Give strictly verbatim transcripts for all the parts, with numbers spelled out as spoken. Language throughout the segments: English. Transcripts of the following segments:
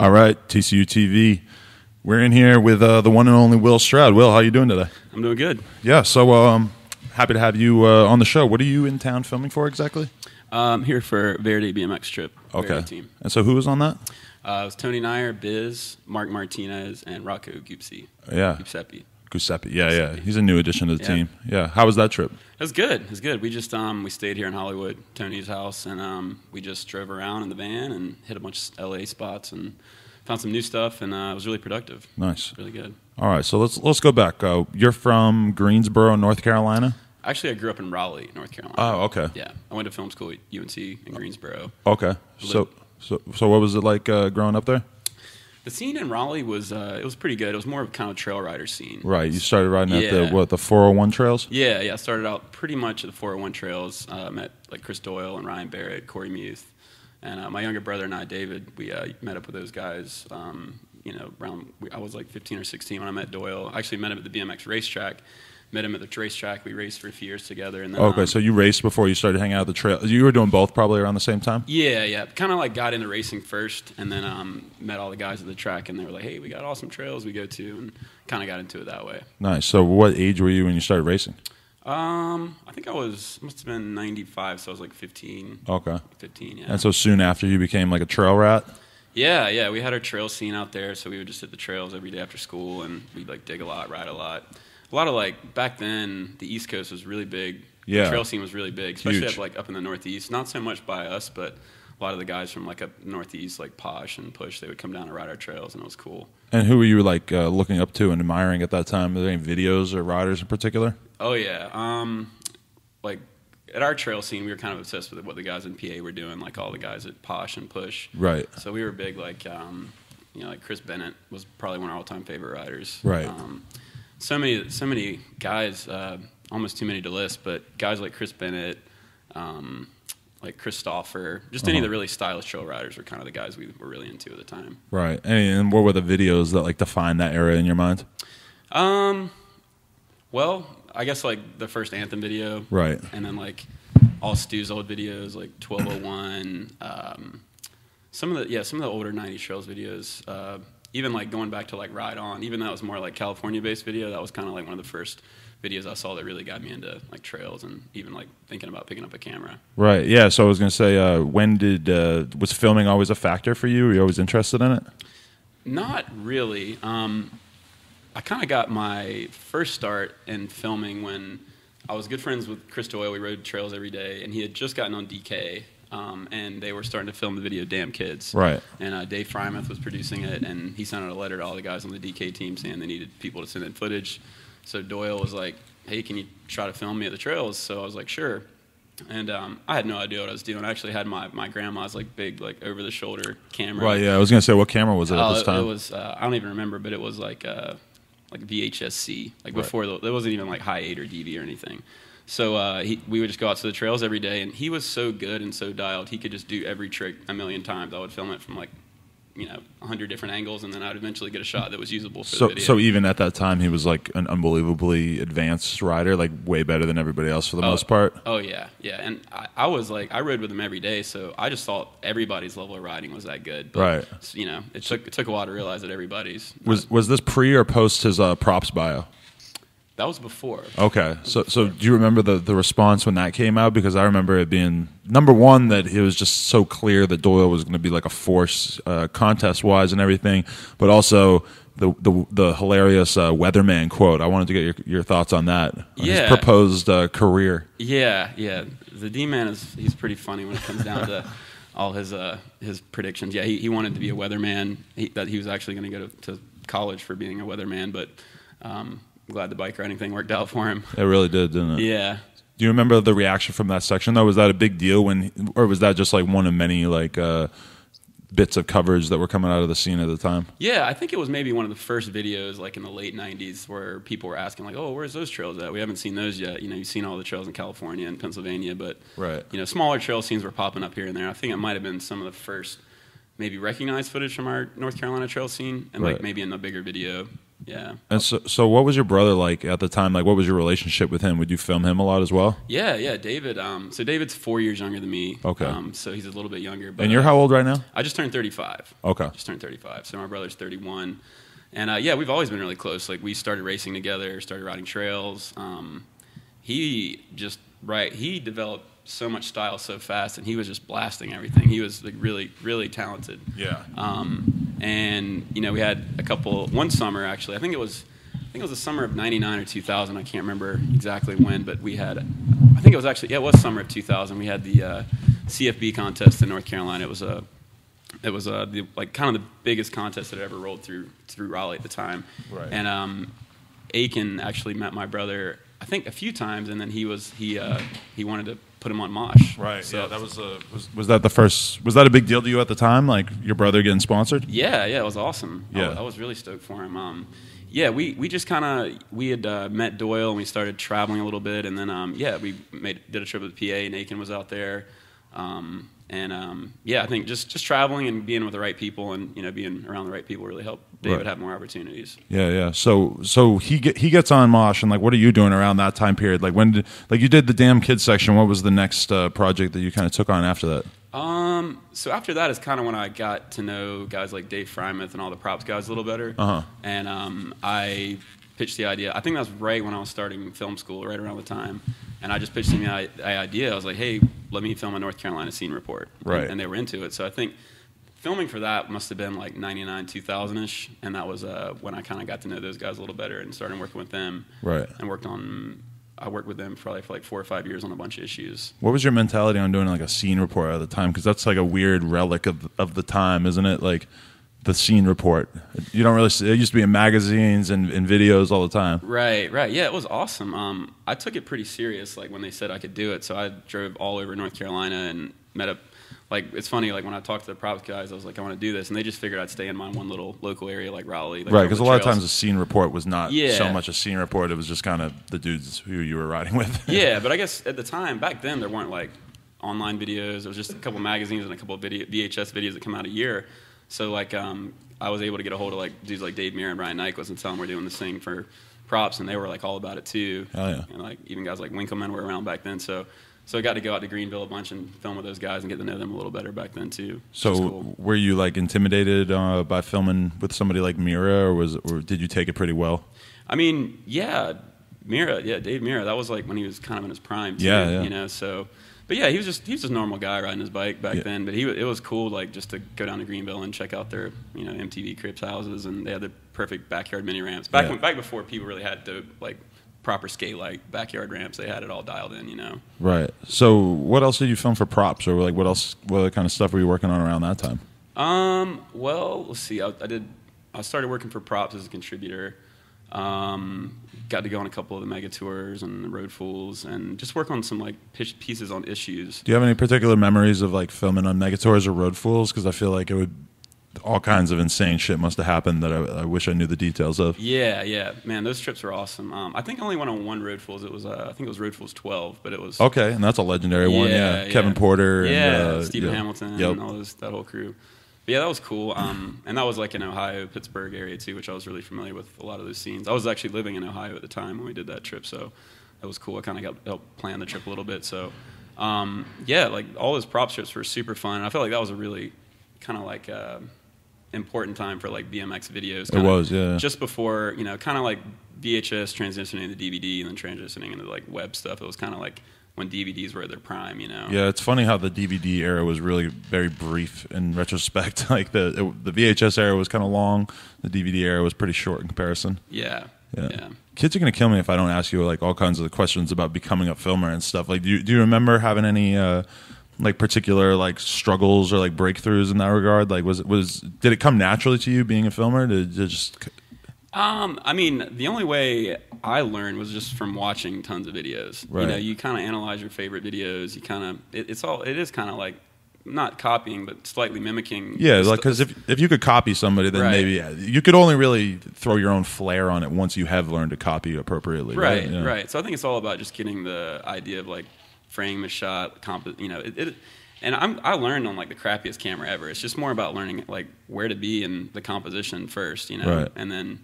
All right, T C U T V. We're in here with uh, the one and only Will Stroud. Will, how are you doing today? I'm doing good. Yeah, so um, happy to have you uh, on the show. What are you in town filming for exactly? I'm um, here for Verde B M X trip. Okay. Verde team. And so who was on that? Uh, it was Tony Nyer, Biz, Mark Martinez, and Rocco Giuseppe. Yeah. Giuseppe. Giuseppe. Yeah, Giuseppe. Yeah. He's a new addition to the yeah. team. Yeah. How was that trip? It was good. It was good. We just um, we stayed here in Hollywood, Tony's house, and um, we just drove around in the van and hit a bunch of L A spots and found some new stuff, and uh, it was really productive. Nice, really good. All right, so let's let's go back. Uh, you're from Greensboro, North Carolina. Actually, I grew up in Raleigh, North Carolina. Oh, okay. Yeah, I went to film school at U N C in Greensboro. Okay, so so so what was it like uh, growing up there? The scene in Raleigh was uh, it was pretty good. It was more of kind of a trail rider scene. Right, you started riding yeah. at the what the four oh one trails? Yeah, yeah. I started out pretty much at the four oh one trails. Uh, met like Chris Doyle and Ryan Barrett, Corey Muth. And uh, my younger brother and I, David, we uh, met up with those guys, um, you know, around, I was like fifteen or sixteen when I met Doyle. I actually met him at the B M X racetrack, met him at the racetrack. We raced for a few years together. And then, okay, um, so you raced before you started hanging out at the trail. You were doing both probably around the same time? Yeah, yeah. Kind of like got into racing first and then um, met all the guys at the track, and they were like, hey, we got awesome trails we go to, and kind of got into it that way. Nice. So what age were you when you started racing? Um, I think I was, must have been ninety-five, so I was like fifteen. Okay. fifteen, yeah. And so soon after you became like a trail rat? Yeah, yeah. We had our trail scene out there, so we would just hit the trails every day after school, and we'd like dig a lot, ride a lot. A lot of like, back then, the East Coast was really big. Yeah. The trail scene was really big, especially up, like, up in the Northeast. Not so much by us, but a lot of the guys from like up Northeast, like Posh and Push, they would come down and ride our trails, and it was cool. And who were you like uh, looking up to and admiring at that time? Were there any videos or riders in particular? Oh, yeah. Um, like, at our trail scene, we were kind of obsessed with what the guys in P A were doing, like all the guys at Posh and Push. Right. So we were big, like, um, you know, like Chris Bennett was probably one of our all-time favorite riders. Right. Um, so many so many guys, uh, almost too many to list, but guys like Chris Bennett, um, like Christopher, just uh-huh. any of the really stylish trail riders were kind of the guys we were really into at the time. Right. And what were the videos that, like, defined that era in your mind? Um, well... I guess, like, the first Anthem video. Right. And then, like, all Stu's old videos, like twelve oh one. Um, some of the, yeah, some of the older nineties trails videos. Uh, even, like, going back to, like, Ride On. Even though it was more, like, California-based video, that was kind of, like, one of the first videos I saw that really got me into, like, trails and even, like, thinking about picking up a camera. Right, yeah. So I was going to say, uh, when did, uh, was filming always a factor for you? Were you always interested in it? Not really. Um... I kind of got my first start in filming when I was good friends with Chris Doyle. We rode trails every day, and he had just gotten on D K, um, and they were starting to film the video Damn Kids. Right. And uh, Dave Freimuth was producing it, and he sent out a letter to all the guys on the D K team saying they needed people to send in footage. So Doyle was like, hey, can you try to film me at the trails? So I was like, sure. And um, I had no idea what I was doing. I actually had my, my grandma's like big like over-the-shoulder camera. Right, yeah. I was going to say, what camera was it uh, at this time? It was, uh, I don't even remember, but it was like... Uh, like V H S C, like right. before, the, there wasn't even like Hi eight or D V or anything. So uh, he, we would just go out to the trails every day, and he was so good and so dialed, he could just do every trick a million times. I would film it from like, you know, a hundred different angles, and then I would eventually get a shot that was usable for so, the video. So even at that time, he was like an unbelievably advanced rider, like way better than everybody else for the oh, most part? Oh, yeah, yeah. And I, I was like, I rode with him every day, so I just thought everybody's level of riding was that good. But, right. you know, it took, it took a while to realize that everybody's. Was was this pre or post his uh, Props bio? That was before. Okay. Was so before. so do you remember the, the response when that came out? Because I remember it being, number one, that it was just so clear that Doyle was going to be like a force uh, contest-wise and everything, but also the the, the hilarious uh, weatherman quote. I wanted to get your, your thoughts on that, on yeah. his proposed uh, career. Yeah, yeah. The D-Man, is he's pretty funny when it comes down to all his uh, his predictions. Yeah, he, he wanted to be a weatherman. He, that he was actually going to go to college for being a weatherman, but... Um, glad the bike riding thing worked out for him. It really did, didn't it? Yeah. Do you remember the reaction from that section, though? Was that a big deal when, or was that just like one of many like uh, bits of coverage that were coming out of the scene at the time? Yeah, I think it was maybe one of the first videos like in the late nineties where people were asking like, oh, where's those trails at? We haven't seen those yet. You know, you've seen all the trails in California and Pennsylvania, but right. you know, smaller trail scenes were popping up here and there. I think it might have been some of the first maybe recognized footage from our North Carolina trail scene and right. like maybe in a bigger video. Yeah. And so, so what was your brother like at the time? Like, what was your relationship with him? Would you film him a lot as well? Yeah, yeah. David. Um, so David's four years younger than me. Okay. Um, so he's a little bit younger. But, and you're how old right now? I just turned thirty-five. Okay. Just turned thirty-five. So my brother's thirty-one. And uh, yeah, we've always been really close. Like, we started racing together, started riding trails. Um, he just right. He developed so much style so fast, and he was just blasting everything. He was like really, really talented. Yeah. Um, and you know, we had a couple. One summer, actually, I think it was, I think it was the summer of ninety-nine or two thousand. I can't remember exactly when, but we had. I think it was actually yeah, it was summer of two thousand. We had the uh, C F B contest in North Carolina. It was a. It was uh, the, like kind of the biggest contest that I ever rolled through through Raleigh at the time. Right. And um, Aiken actually met my brother, I think, a few times, and then he was he uh, he wanted to put him on Mosh. Right. So yeah, that was a was, was that the first was that a big deal to you at the time? Like your brother getting sponsored? Yeah, yeah, it was awesome. Yeah, I was, I was really stoked for him. Um, yeah, we, we just kind of we had uh, met Doyle and we started traveling a little bit, and then um, yeah, we made did a trip with P A and Aiken was out there. Um, And, um, yeah, I think just, just traveling and being with the right people and, you know, being around the right people really helped David right. have more opportunities. Yeah, yeah. So so he get, he gets on Mosh, and, like, what are you doing around that time period? Like, when did, like you did the Damn Kids section. What was the next uh, project that you kind of took on after that? Um, so after that is kind of when I got to know guys like Dave Freimuth and all the Props guys a little better. Uh-huh. And um, I pitched the idea. I think that was right when I was starting film school, right around the time. And I just pitched them the idea. I was like, hey, let me film a North Carolina scene report. Right. And, and they were into it. So I think filming for that must have been like ninety-nine, two thousand-ish. And that was uh, when I kind of got to know those guys a little better and started working with them. Right. And worked on, I worked with them probably for like four or five years on a bunch of issues. What was your mentality on doing like a scene report at the time? Because that's like a weird relic of of the time, isn't it? Like the scene report. You don't really see, it used to be in magazines and, and videos all the time. Right, right. Yeah, it was awesome. Um, I took it pretty serious, like, when they said I could do it. So I drove all over North Carolina and met up. Like, it's funny, like, when I talked to the Props guys, I was like, I want to do this. And they just figured I'd stay in my one little local area, like Raleigh. Like, right, because a lot of times the scene report was not yeah. so much a scene report. It was just kind of the dudes who you were riding with. Yeah, but I guess at the time, back then, there weren't, like, online videos. It was just a couple magazines and a couple of video, V H S videos that come out a year. So, like, um, I was able to get a hold of, like, dudes like Dave Mirra and Brian Kachinsky and tell them we're doing this thing for Props, and they were, like, all about it, too. Oh, yeah. And, like, even guys like Winkleman were around back then. So so I got to go out to Greenville a bunch and film with those guys and get to know them a little better back then, too. So cool. Were you, like, intimidated uh, by filming with somebody like Mirra, or was or did you take it pretty well? I mean, yeah, Mirra, yeah, Dave Mirra. That was, like, when he was kind of in his prime, too, yeah, yeah. you know, so... But yeah, he was just he was just a normal guy riding his bike back yeah. then. But he it was cool, like, just to go down to Greenville and check out their you know M T V Crips houses, and they had the perfect backyard mini ramps. Back yeah. when, back before people really had the like proper skate like backyard ramps, they had it all dialed in, you know. Right. So what else did you film for Props, or like what else? What kind of stuff were you working on around that time? Um. Well, let's see. I, I did. I started working for Props as a contributor. Um, got to go on a couple of the Mega Tours and the Road Fools and just work on some like pieces on issues. Do you have any particular memories of like filming on Mega Tours or Road Fools? Because I feel like it would, all kinds of insane shit must have happened that I, I wish I knew the details of. Yeah, yeah, man, those trips were awesome. Um, I think I only went on one Road Fools. It was uh, I think it was Road Fools twelve, but it was okay, and that's a legendary yeah, one. Yeah, yeah, Kevin Porter, yeah, and, uh, Stephen yeah. Hamilton, yep. and all those that whole crew. Yeah, that was cool, um, and that was like in Ohio, Pittsburgh area too, which I was really familiar with a lot of those scenes. I was actually living in Ohio at the time when we did that trip, so that was cool. I kind of got helped plan the trip a little bit. So, um, yeah, like all those prop trips were super fun. And I felt like that was a really kind of like uh, important time for like B M X videos. It was, yeah. Just before, you know, kind of like V H S transitioning to D V D and then transitioning into like web stuff. It was kind of like when D V Ds were at their prime, you know. Yeah, it's funny how the D V D era was really very brief in retrospect. Like the the V H S era was kind of long, the D V D era was pretty short in comparison. Yeah, yeah. yeah. Kids are gonna kill me if I don't ask you like all kinds of questions about becoming a filmer and stuff. Like, do you, do you remember having any uh, like particular like struggles or like breakthroughs in that regard? Like, was it was did it come naturally to you being a filmer? Did it just Um, I mean, the only way I learned was just from watching tons of videos. Right. You know, you kind of analyze your favorite videos. You kind of, it, it's all, it is kind of like, not copying, but slightly mimicking. Yeah, like because if if you could copy somebody, then right. maybe yeah, you could only really throw your own flair on it once you have learned to copy appropriately. Right, right. Yeah. right. So I think it's all about just getting the idea of like framing a shot, comp, you know, it. it And I'm, I learned on, like, the crappiest camera ever. It's just more about learning, like, where to be in the composition first, you know? Right. And then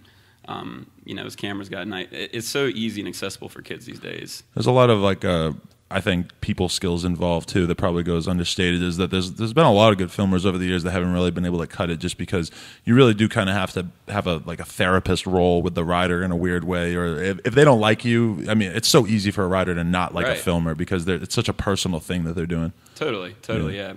um, you know, his camera's got night. It's so easy and accessible for kids these days. There's a lot of like, uh, I think, people skills involved too that probably goes understated. Is that there's there's been a lot of good filmmakers over the years that haven't really been able to cut it, just because you really do kind of have to have a like a therapist role with the rider in a weird way. Or if, if they don't like you, I mean, it's so easy for a rider to not like right. a filmer, because it's such a personal thing that they're doing. Totally, totally, yeah. yeah.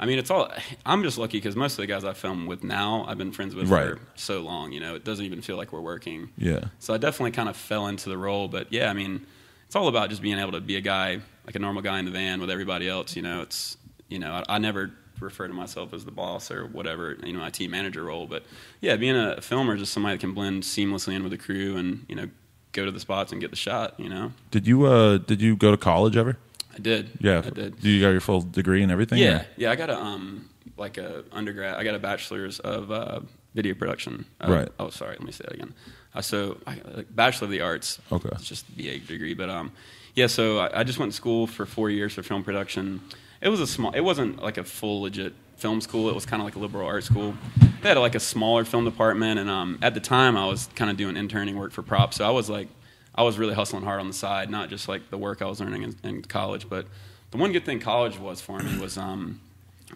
I mean, it's all. I'm just lucky because most of the guys I film with now, I've been friends with right. for so long. You know, it doesn't even feel like we're working. Yeah. So I definitely kind of fell into the role, but yeah, I mean. It's all about just being able to be a guy, like a normal guy in the van with everybody else. You know, it's, you know, I, I never refer to myself as the boss or whatever, you know, my team manager role. But yeah, being a, a filmer is just somebody that can blend seamlessly in with the crew and, you know, go to the spots and get the shot, you know. Did you, uh, did you go to college ever? I did. Yeah. I did. You got your full degree and everything? Yeah. Or? Yeah. I got a, um, like a undergrad, I got a bachelor's of, uh, video production. Uh, right. Oh, sorry. Let me say that again. Uh, so, I, like, Bachelor of the Arts. Okay. It's just a B A degree, but um, yeah. So I, I just went to school for four years for film production. It was a small. It wasn't like a full legit film school. It was kind of like a liberal arts school. They had like a smaller film department, and um, at the time I was kind of doing interning work for Props. So I was like, I was really hustling hard on the side, not just like the work I was learning in, in college. But the one good thing college was for me was um.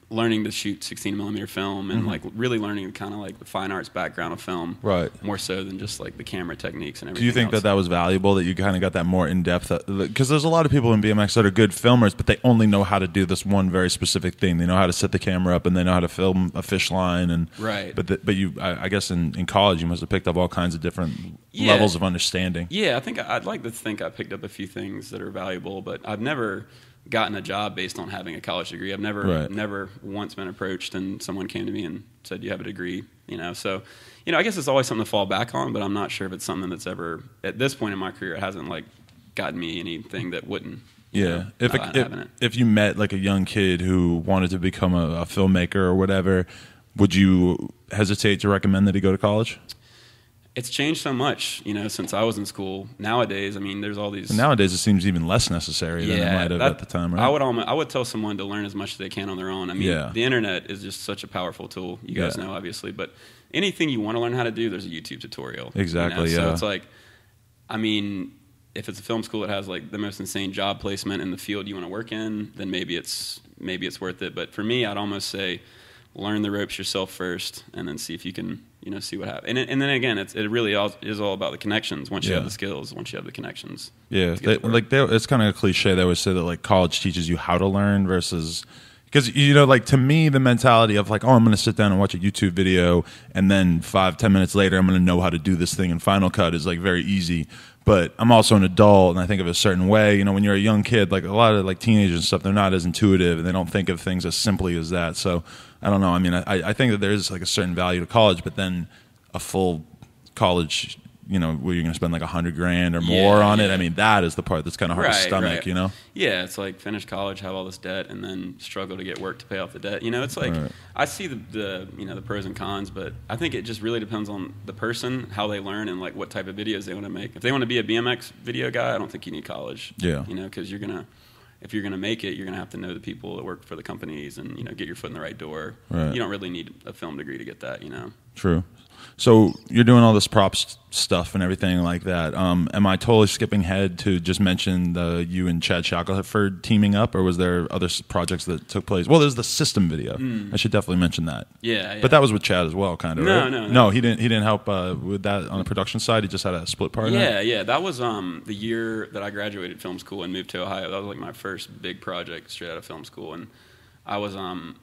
learning to shoot sixteen millimeter film and mm-hmm. like really learning kind of like the fine arts background of film, right? More so than just like the camera techniques and everything. Do you think else. that that was valuable, that you kind of got that more in depth? Because there's a lot of people in B M X that are good filmers, but they only know how to do this one very specific thing. They know how to set the camera up and they know how to film a fish line, and right. But the, but you, I, I guess in, in college you must have picked up all kinds of different yeah. levels of understanding. Yeah, I think I, I'd like to think I picked up a few things that are valuable, but I've never gotten a job based on having a college degree. I've never right. never once been approached and someone came to me and said, you have a degree, you know? So, you know, I guess it's always something to fall back on, but I'm not sure if it's something that's ever, at this point in my career, it hasn't like gotten me anything that wouldn't. Yeah. Know, if, a, if, if you met like a young kid who wanted to become a, a filmmaker or whatever, would you hesitate to recommend that he go to college? It's changed so much, you know, since I was in school. Nowadays, I mean, there's all these... And nowadays, it seems even less necessary yeah, than it might have that, at the time, right? I would almost, I would tell someone to learn as much as they can on their own. I mean, yeah. the internet is just such a powerful tool. You guys yeah. know, obviously. But anything you want to learn how to do, there's a YouTube tutorial. Exactly, you know? So yeah. So it's like, I mean, if it's a film school that has, like, the most insane job placement in the field you want to work in, then maybe it's maybe it's worth it. But for me, I'd almost say... learn the ropes yourself first, and then see if you can, you know, see what happens. And, and then again, it's, it really all, is all about the connections. Once you yeah. have the skills, once you have the connections. Yeah, they, like they, it's kind of a cliche that would say that like college teaches you how to learn versus, because you know, like to me, the mentality of like, oh, I'm going to sit down and watch a YouTube video, and then five, ten minutes later, I'm going to know how to do this thing in Final Cut is like very easy. But I'm also an adult, and I think of it a certain way. You know, when you're a young kid, like a lot of like teenagers and stuff, they're not as intuitive, and they don't think of things as simply as that. So I don't know. I mean, I, I think that there is like a certain value to college, but then a full college, you know, where you're going to spend like a hundred grand or more yeah, on yeah. it. I mean, that is the part that's kind of hard right, to stomach, right. you know? Yeah, it's like finish college, have all this debt, and then struggle to get work to pay off the debt. You know, it's like right. I see the, the, you know, the pros and cons, but I think it just really depends on the person, how they learn, and like what type of videos they want to make. If they want to be a B M X video guy, I don't think you need college. Yeah, you know, because you're going to. If you're going to make it, you're going to have to know the people that work for the companies and, you know, get your foot in the right door. Right. You don't really need a film degree to get that, you know. True. So you're doing all this props stuff and everything like that. Um, am I totally skipping ahead to just mention the you and Chad Shackelford teaming up, or was there other projects that took place? Well, there's the system video. Mm. I should definitely mention that. Yeah, yeah. But that was with Chad as well, kind of. No, right? no, no. No, he didn't. He didn't help uh, with that on the production side. He just had a split part. Yeah, yeah. That was um, the year that I graduated film school and moved to Ohio. That was like my first big project straight out of film school, and I was um.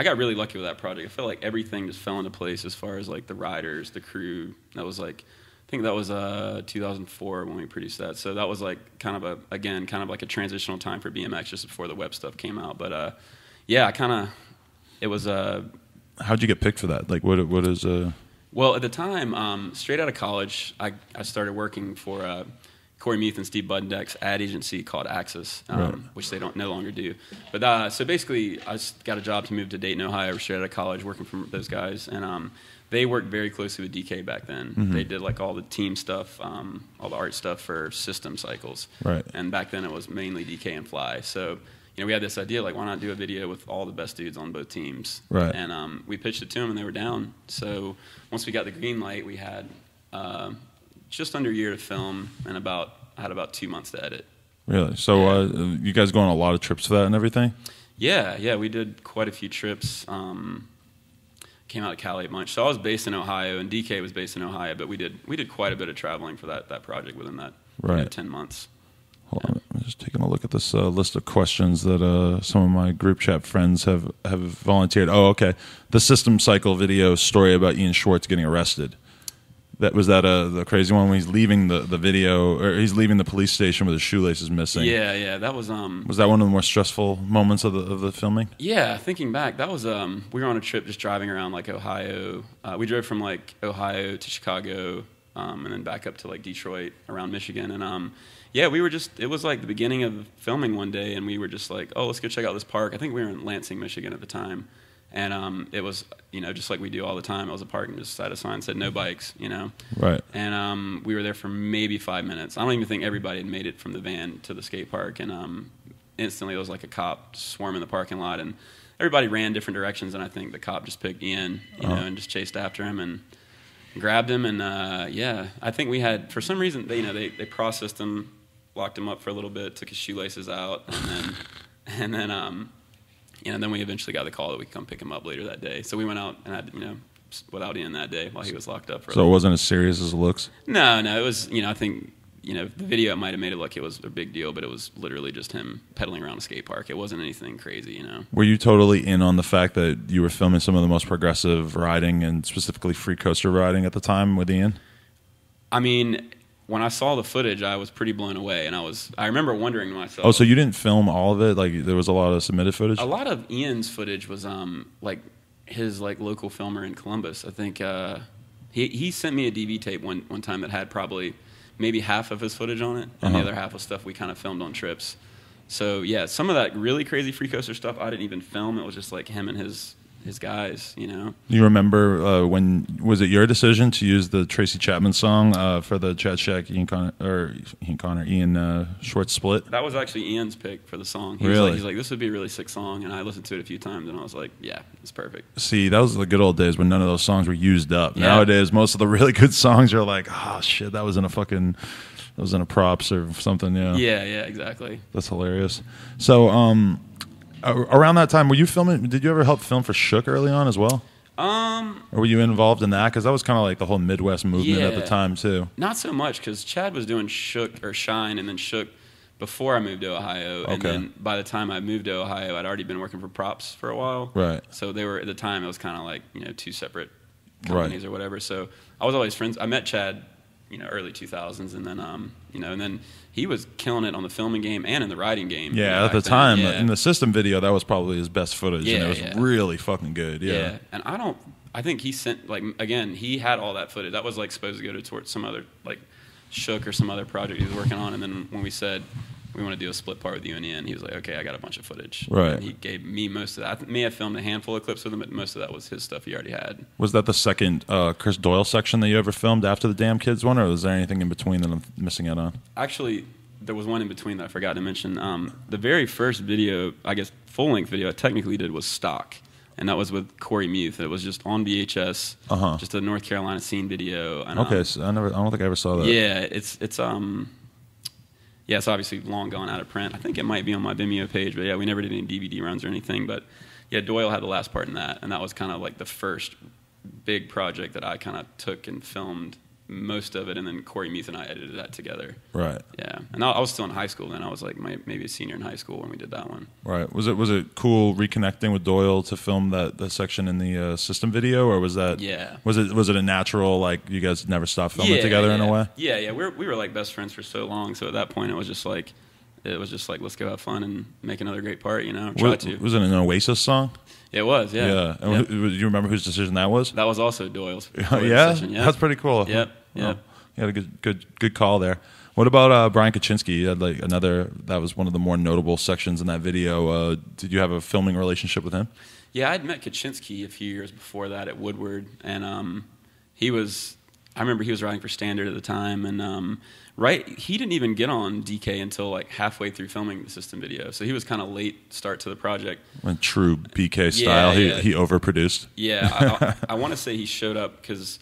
I got really lucky with that project. I felt like everything just fell into place as far as like the riders, the crew. That was like, I think that was uh, two thousand four when we produced that. So that was like kind of a, again, kind of like a transitional time for B M X just before the web stuff came out. But uh, yeah, I kind of, it was. Uh, How'd you get picked for that? Like what? What is? Uh... Well, at the time, um, straight out of college, I, I started working for uh, Corey Muth and Steve Budnick's ad agency called Axis, um, right. which they don't no longer do. But uh, so basically, I got a job to move to Dayton, Ohio, straight out of college, working for those guys, and um, they worked very closely with D K back then. Mm-hmm. They did like all the team stuff, um, all the art stuff for System Cycles, right? And back then it was mainly D K and Fly. So you know we had this idea like, why not do a video with all the best dudes on both teams, right? And um, we pitched it to them, and they were down. So once we got the green light, we had uh, just under a year to film, and about I had about two months to edit. Really? So yeah. uh, you guys go on a lot of trips for that and everything? Yeah, yeah, we did quite a few trips. Um, came out of Cali a bunch. So I was based in Ohio, and D K was based in Ohio, but we did we did quite a bit of traveling for that that project within that right. you know, ten months. Hold yeah. on, I'm just taking a look at this uh, list of questions that uh, some of my group chat friends have, have volunteered. Oh, okay. The System Cycle video story about Ian Schwartz getting arrested. That was that uh, the crazy one when he's leaving the, the video, or he's leaving the police station with his shoelaces missing. Yeah, yeah, that was um. Was that one of the more stressful moments of the of the filming? Yeah, thinking back, that was um. We were on a trip, just driving around like Ohio. Uh, we drove from like Ohio to Chicago, um, and then back up to like Detroit around Michigan, and um, yeah, we were just. It was like the beginning of filming one day, and we were just like, oh, let's go check out this park. I think we were in Lansing, Michigan at the time. And um, it was, you know, just like we do all the time. It was a park and just sat a sign said no bikes, you know. Right. And um, we were there for maybe five minutes. I don't even think everybody had made it from the van to the skate park. And um, instantly it was like a cop swarming the parking lot. And everybody ran different directions. And I think the cop just picked Ian, you oh. know, and just chased after him and grabbed him. And, uh, yeah, I think we had, for some reason, they, you know, they, they processed him, locked him up for a little bit, took his shoelaces out. And then, and then um and then we eventually got the call that we could come pick him up later that day. So we went out and had, you know, without Ian that day while he was locked up. For so it wasn't as serious as it looks? No, no. It was, you know, I think, you know, the video might have made it look like it was a big deal, but it was literally just him pedaling around a skate park. It wasn't anything crazy, you know. Were you totally in on the fact that you were filming some of the most progressive riding and specifically free coaster riding at the time with Ian? I mean, when I saw the footage, I was pretty blown away, and I was—I remember wondering to myself. Oh, so you didn't film all of it? Like there was a lot of submitted footage. A lot of Ian's footage was um like his like local filmer in Columbus. I think uh, he he sent me a D V tape one one time that had probably maybe half of his footage on it, and uh-huh. the other half was stuff we kind of filmed on trips. So yeah, some of that really crazy free coaster stuff I didn't even film. It was just like him and his. his guys, you know. You remember uh, when was it your decision to use the Tracy Chapman song uh, for the Chad Shack Ian Connor or Ian Connor Ian uh, Schwartz split? That was actually Ian's pick for the song. He really? Was like, he's like, this would be a really sick song, and I listened to it a few times, and I was like, yeah, it's perfect. See, that was the good old days when none of those songs were used up. Yeah. Nowadays, most of the really good songs are like, oh shit, that was in a fucking, that was in a Props or something. Yeah. Yeah, yeah, exactly. That's hilarious. So, um. around that time, were you filming? Did you ever help film for Shook early on as well? Um, or were you involved in that? Because that was kind of like the whole Midwest movement yeah, at the time too. Not so much because Chad was doing Shook or Shine, and then Shook before I moved to Ohio. Okay. And then by the time I moved to Ohio, I'd already been working for Props for a while. Right. So they were at the time it was kind of like you know two separate companies right. or whatever. So I was always friends. I met Chad, you know, early two thousands, and then um, you know, and then. He was killing it on the filming game and in the riding game. Yeah, you know, at the time. Yeah. In the System video, that was probably his best footage, yeah, and it was yeah. really fucking good. Yeah. yeah, and I don't... I think he sent... Like, again, he had all that footage. That was, like, supposed to go to towards some other, like, Shook or some other project he was working on, and then when we said, we want to do a split part with you and Ian, he was like, okay, I got a bunch of footage. Right. And he gave me most of that. I th may have filmed a handful of clips with him, but most of that was his stuff he already had. Was that the second uh, Chris Doyle section that you ever filmed after the Damn Kids one, or was there anything in between that I'm missing out on? Actually, there was one in between that I forgot to mention. Um, the very first video, I guess full-length video I technically did was stock, and that was with Corey Muth. It was just on V H S, uh-huh. just a North Carolina scene video. And, okay, um, so I, never, I don't think I ever saw that. Yeah, it's... it's um. Yeah, it's obviously long gone out of print. I think it might be on my Vimeo page, but yeah, we never did any D V D runs or anything. But yeah, Doyle had the last part in that, and that was kind of like the first big project that I kind of took and filmed most of it, and then Corey Muth and I edited that together. Right. Yeah, and I was still in high school then. I was like my, maybe a senior in high school when we did that one. Right. Was it was it cool reconnecting with Doyle to film that, that section in the uh, System video, or was that? Yeah. Was it was it a natural like you guys never stopped filming yeah, together yeah. in a way? Yeah, yeah. We were, we were like best friends for so long. So at that point, it was just like it was just like let's go have fun and make another great part. You know, try was, to. Was it an Oasis song? It was, yeah. Yeah. And yep. who, you remember whose decision that was? That was also Doyle's. Doyle's yeah? decision. Yeah, that's pretty cool. Yep. Yeah, oh, you had a good, good, good call there. What about uh, Brian Kachinsky? You had like another. That was one of the more notable sections in that video. Uh, did you have a filming relationship with him? Yeah, I'd met Kachinsky a few years before that at Woodward, and um, he was. I remember he was riding for Standard at the time, and um, right, he didn't even get on D K until like halfway through filming the System video, so he was kind of late start to the project. Went true B K style. Yeah, yeah. He he overproduced. Yeah, I, I, I want to say he showed up because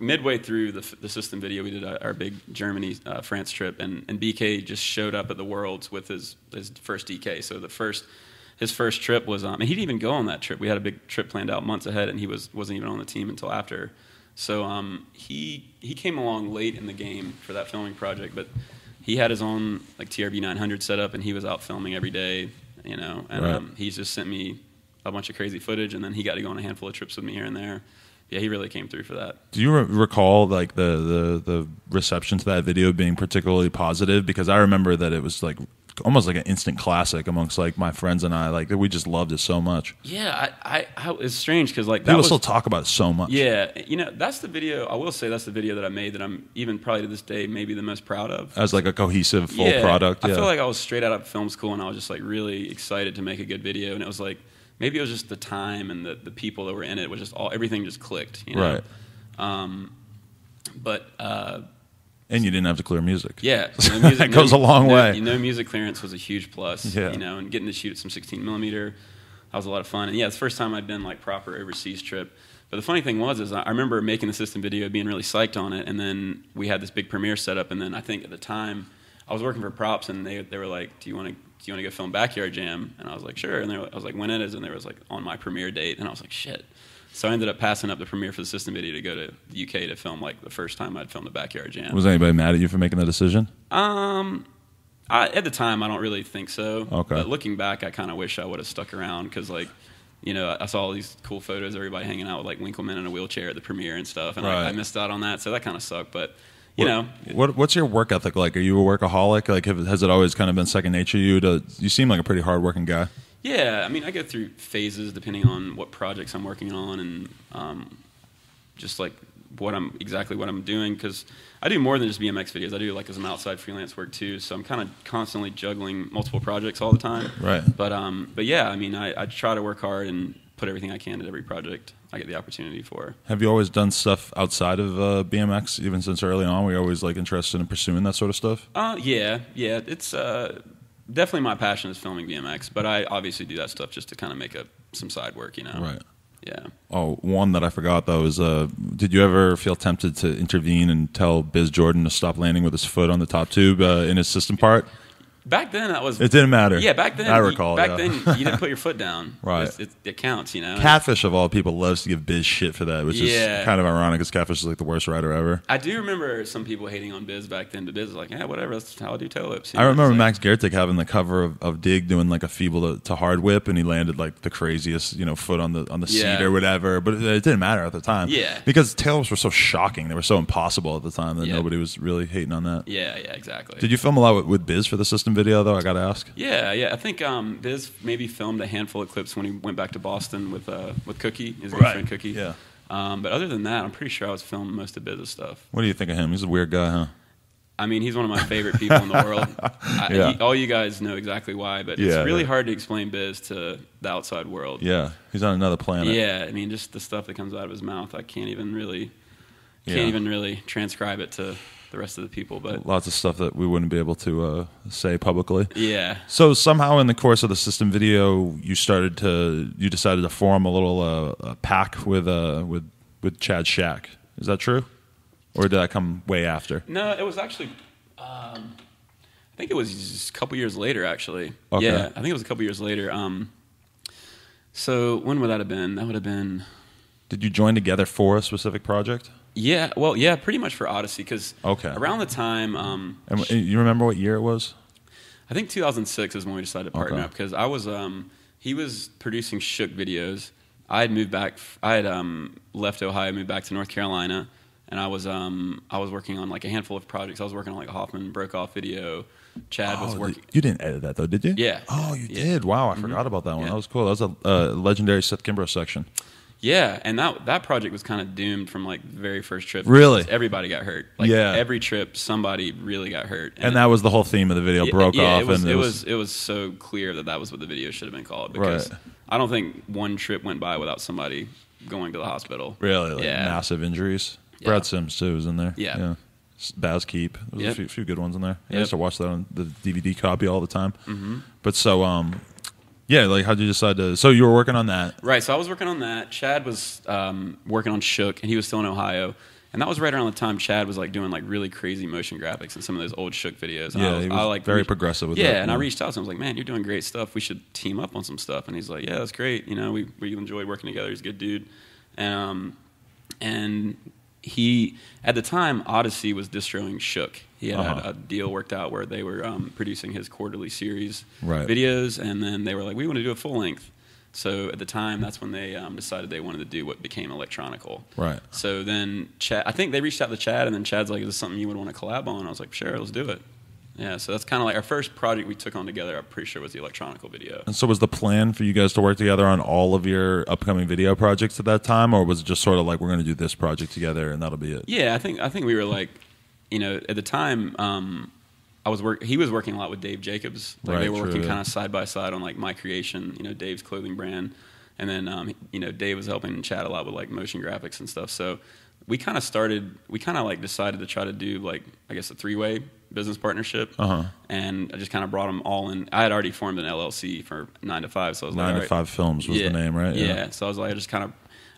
midway through the, the system video, we did our, our big Germany, uh, France trip, and, and B K just showed up at the Worlds with his, his first D K. So the first, his first trip was on, and he didn't even go on that trip. We had a big trip planned out months ahead, and he was, wasn't even on the team until after. So um, he he came along late in the game for that filming project, but he had his own like T R B nine hundred set up, and he was out filming every day, you know. And right. um, he just sent me a bunch of crazy footage, and then he got to go on a handful of trips with me here and there. Yeah, he really came through for that. Do you re- recall like the, the the reception to that video being particularly positive? Because I remember that it was like almost like an instant classic amongst like my friends and I. Like we just loved it so much. Yeah, I, I, I it's strange because like that people was, still talk about it so much. Yeah, you know that's the video. I will say that's the video that I made that I'm even probably to this day maybe the most proud of. As like a cohesive full yeah, product. Yeah. I feel like I was straight out of film school and I was just like really excited to make a good video, and it was like. Maybe it was just the time and the, the people that were in it. It was just all everything just clicked, you know? Right. Um, but uh, and you didn't have to clear music. Yeah, no music, that goes no, a long no, way. No music clearance was a huge plus. Yeah. You know, and getting to shoot at some sixteen millimeter, that was a lot of fun. And yeah, it's the first time I'd been like proper overseas trip. But the funny thing was, is I remember making the system video, being really psyched on it, and then we had this big premiere set up. And then I think at the time I was working for Props, and they they were like, "Do you want to?" do you want to go film Backyard Jam? And I was like, sure. And they were, I was like, when it is? And they was like, on my premiere date. And I was like, shit. So I ended up passing up the premiere for the system video to go to the U K to film, like, the first time I'd filmed a Backyard Jam. Was anybody mad at you for making that decision? Um, I, at the time, I don't really think so. Okay. But looking back, I kind of wish I would have stuck around because, like, you know, I saw all these cool photos, everybody hanging out with, like, Winkleman in a wheelchair at the premiere and stuff. And right. I, I missed out on that, so that kind of sucked. But... You know, what, what's your work ethic like? Are you a workaholic? Like, have, has it always kind of been second nature to you? To, you seem like a pretty hardworking guy. Yeah, I mean, I go through phases depending on what projects I'm working on and um, just like what I'm exactly what I'm doing. Because I do more than just B M X videos. I do like some outside freelance work too. So I'm kind of constantly juggling multiple projects all the time. Right. But um, but yeah, I mean, I, I try to work hard and put everything I can at every project I get the opportunity for. Have you always done stuff outside of uh, B M X, even since early on? Were you always like interested in pursuing that sort of stuff? Uh, yeah, yeah. It's uh, definitely my passion is filming B M X, but I obviously do that stuff just to kind of make up some side work, you know? Right. Yeah. Oh, one that I forgot though is, uh, did you ever feel tempted to intervene and tell Biz Jordan to stop landing with his foot on the top tube uh, in his system part? Back then, that was... It didn't matter. Yeah, back then... I recall, you, Back yeah. then, you didn't put your foot down. Right. It, it, it counts, you know? Catfish, of all people, loves to give Biz shit for that, which yeah. is kind of ironic, because Catfish is like the worst writer ever. I do remember some people hating on Biz back then, but Biz was like, yeah, whatever, that's how I do tail whips. I know? remember like, Max Gertig having the cover of, of Dig doing like a feeble to, to hard whip, and he landed like the craziest, you know, foot on the on the yeah. seat or whatever, but it, it didn't matter at the time. Yeah. Because tail whips were so shocking, they were so impossible at the time that yeah. nobody was really hating on that. Yeah, yeah, exactly. Did you film a lot with, with Biz for the system video though? I gotta ask. Yeah, yeah. I think um, Biz maybe filmed a handful of clips when he went back to Boston with uh, with Cookie, his good right. friend Cookie. Yeah. Um, but other than that, I'm pretty sure I was filming most of Biz's stuff. What do you think of him? He's a weird guy, huh? I mean, he's one of my favorite people in the world. I, yeah. he, all you guys know exactly why, but yeah, it's really yeah. hard to explain Biz to the outside world. Yeah, he's on another planet. Yeah, I mean, just the stuff that comes out of his mouth, I can't even really, can't yeah. even really transcribe it to the rest of the people, but lots of stuff that we wouldn't be able to uh, say publicly. Yeah. So somehow in the course of the system video, you started to you decided to form a little uh, a pack with uh with with Chad Shack. Is that true, or did that come way after? No, it was actually. Um, I think it was just a couple years later, actually. Okay. Yeah, I think it was a couple years later. Um. So when would that have been? That would have been. Did you join together for a specific project? Yeah, well, yeah, pretty much for Odyssey, because okay. around the time... Um, and you remember what year it was? I think two thousand six is when we decided to partner okay. up, because I was... Um, he was producing Shook videos. I had moved back... I had um, left Ohio, moved back to North Carolina, and I was um, I was working on, like, a handful of projects. I was working on, like, a Hoffman broke-off video. Chad oh, was working... You didn't edit that, though, did you? Yeah. Oh, you yeah. did? Wow, I mm-hmm. forgot about that one. Yeah. That was cool. That was a uh, legendary Seth Kimbrough section. Yeah, and that that project was kind of doomed from, like, the very first trip. Really? Everybody got hurt. Like, yeah. every trip, somebody really got hurt. And, and that it, was the whole theme of the video, yeah, broke yeah, off. It was, and it, it, was, was, it was so clear that that was what the video should have been called. Because right. I don't think one trip went by without somebody going to the hospital. Really? Like, yeah. massive injuries? Yeah. Brad Sims, too, was in there. Yeah. yeah. Baz Keep. There yep. a few, few good ones in there. Yep. I used to watch that on the D V D copy all the time. Mm-hmm. But so... um. Yeah, like how did you decide to... So you were working on that. Right, so I was working on that. Chad was um, working on Shook, and he was still in Ohio. And that was right around the time Chad was like doing like really crazy motion graphics in some of those old Shook videos. And yeah, I was, he was I, like, very reached, progressive with yeah, that. Yeah, and I reached out to him. I was like, man, you're doing great stuff. We should team up on some stuff. And he's like, yeah, that's great. You know, we we enjoy working together. He's a good dude. Um, and he, at the time, Odyssey was distroing Shook. He had, uh-huh. had a deal worked out where they were um, producing his quarterly series right. videos. And then they were like, we want to do a full length. So at the time, that's when they um, decided they wanted to do what became Electronical. Right. So then Chad, I think they reached out to Chad, and then Chad's like, is this something you would want to collab on? And I was like, sure, let's do it. Yeah, so that's kind of like our first project we took on together, I'm pretty sure, was the Electronical video. And so was the plan for you guys to work together on all of your upcoming video projects at that time, or was it just sort of like, we're going to do this project together and that'll be it? Yeah, I think I think we were like, you know, at the time... Um, I was work. He was working a lot with Dave Jacobs. Like right, they were true, working yeah. kind of side by side on like my creation, you know, Dave's clothing brand, and then um, you know, Dave was helping Chad a lot with like motion graphics and stuff. So we kind of started. We kind of like decided to try to do like I guess a three way business partnership. Uh-huh. And I just kind of brought them all in. I had already formed an L L C for Nine to Five, so I was Nine like, to right. Five Films was yeah. the name, right? Yeah. yeah. So I was like, I just kind of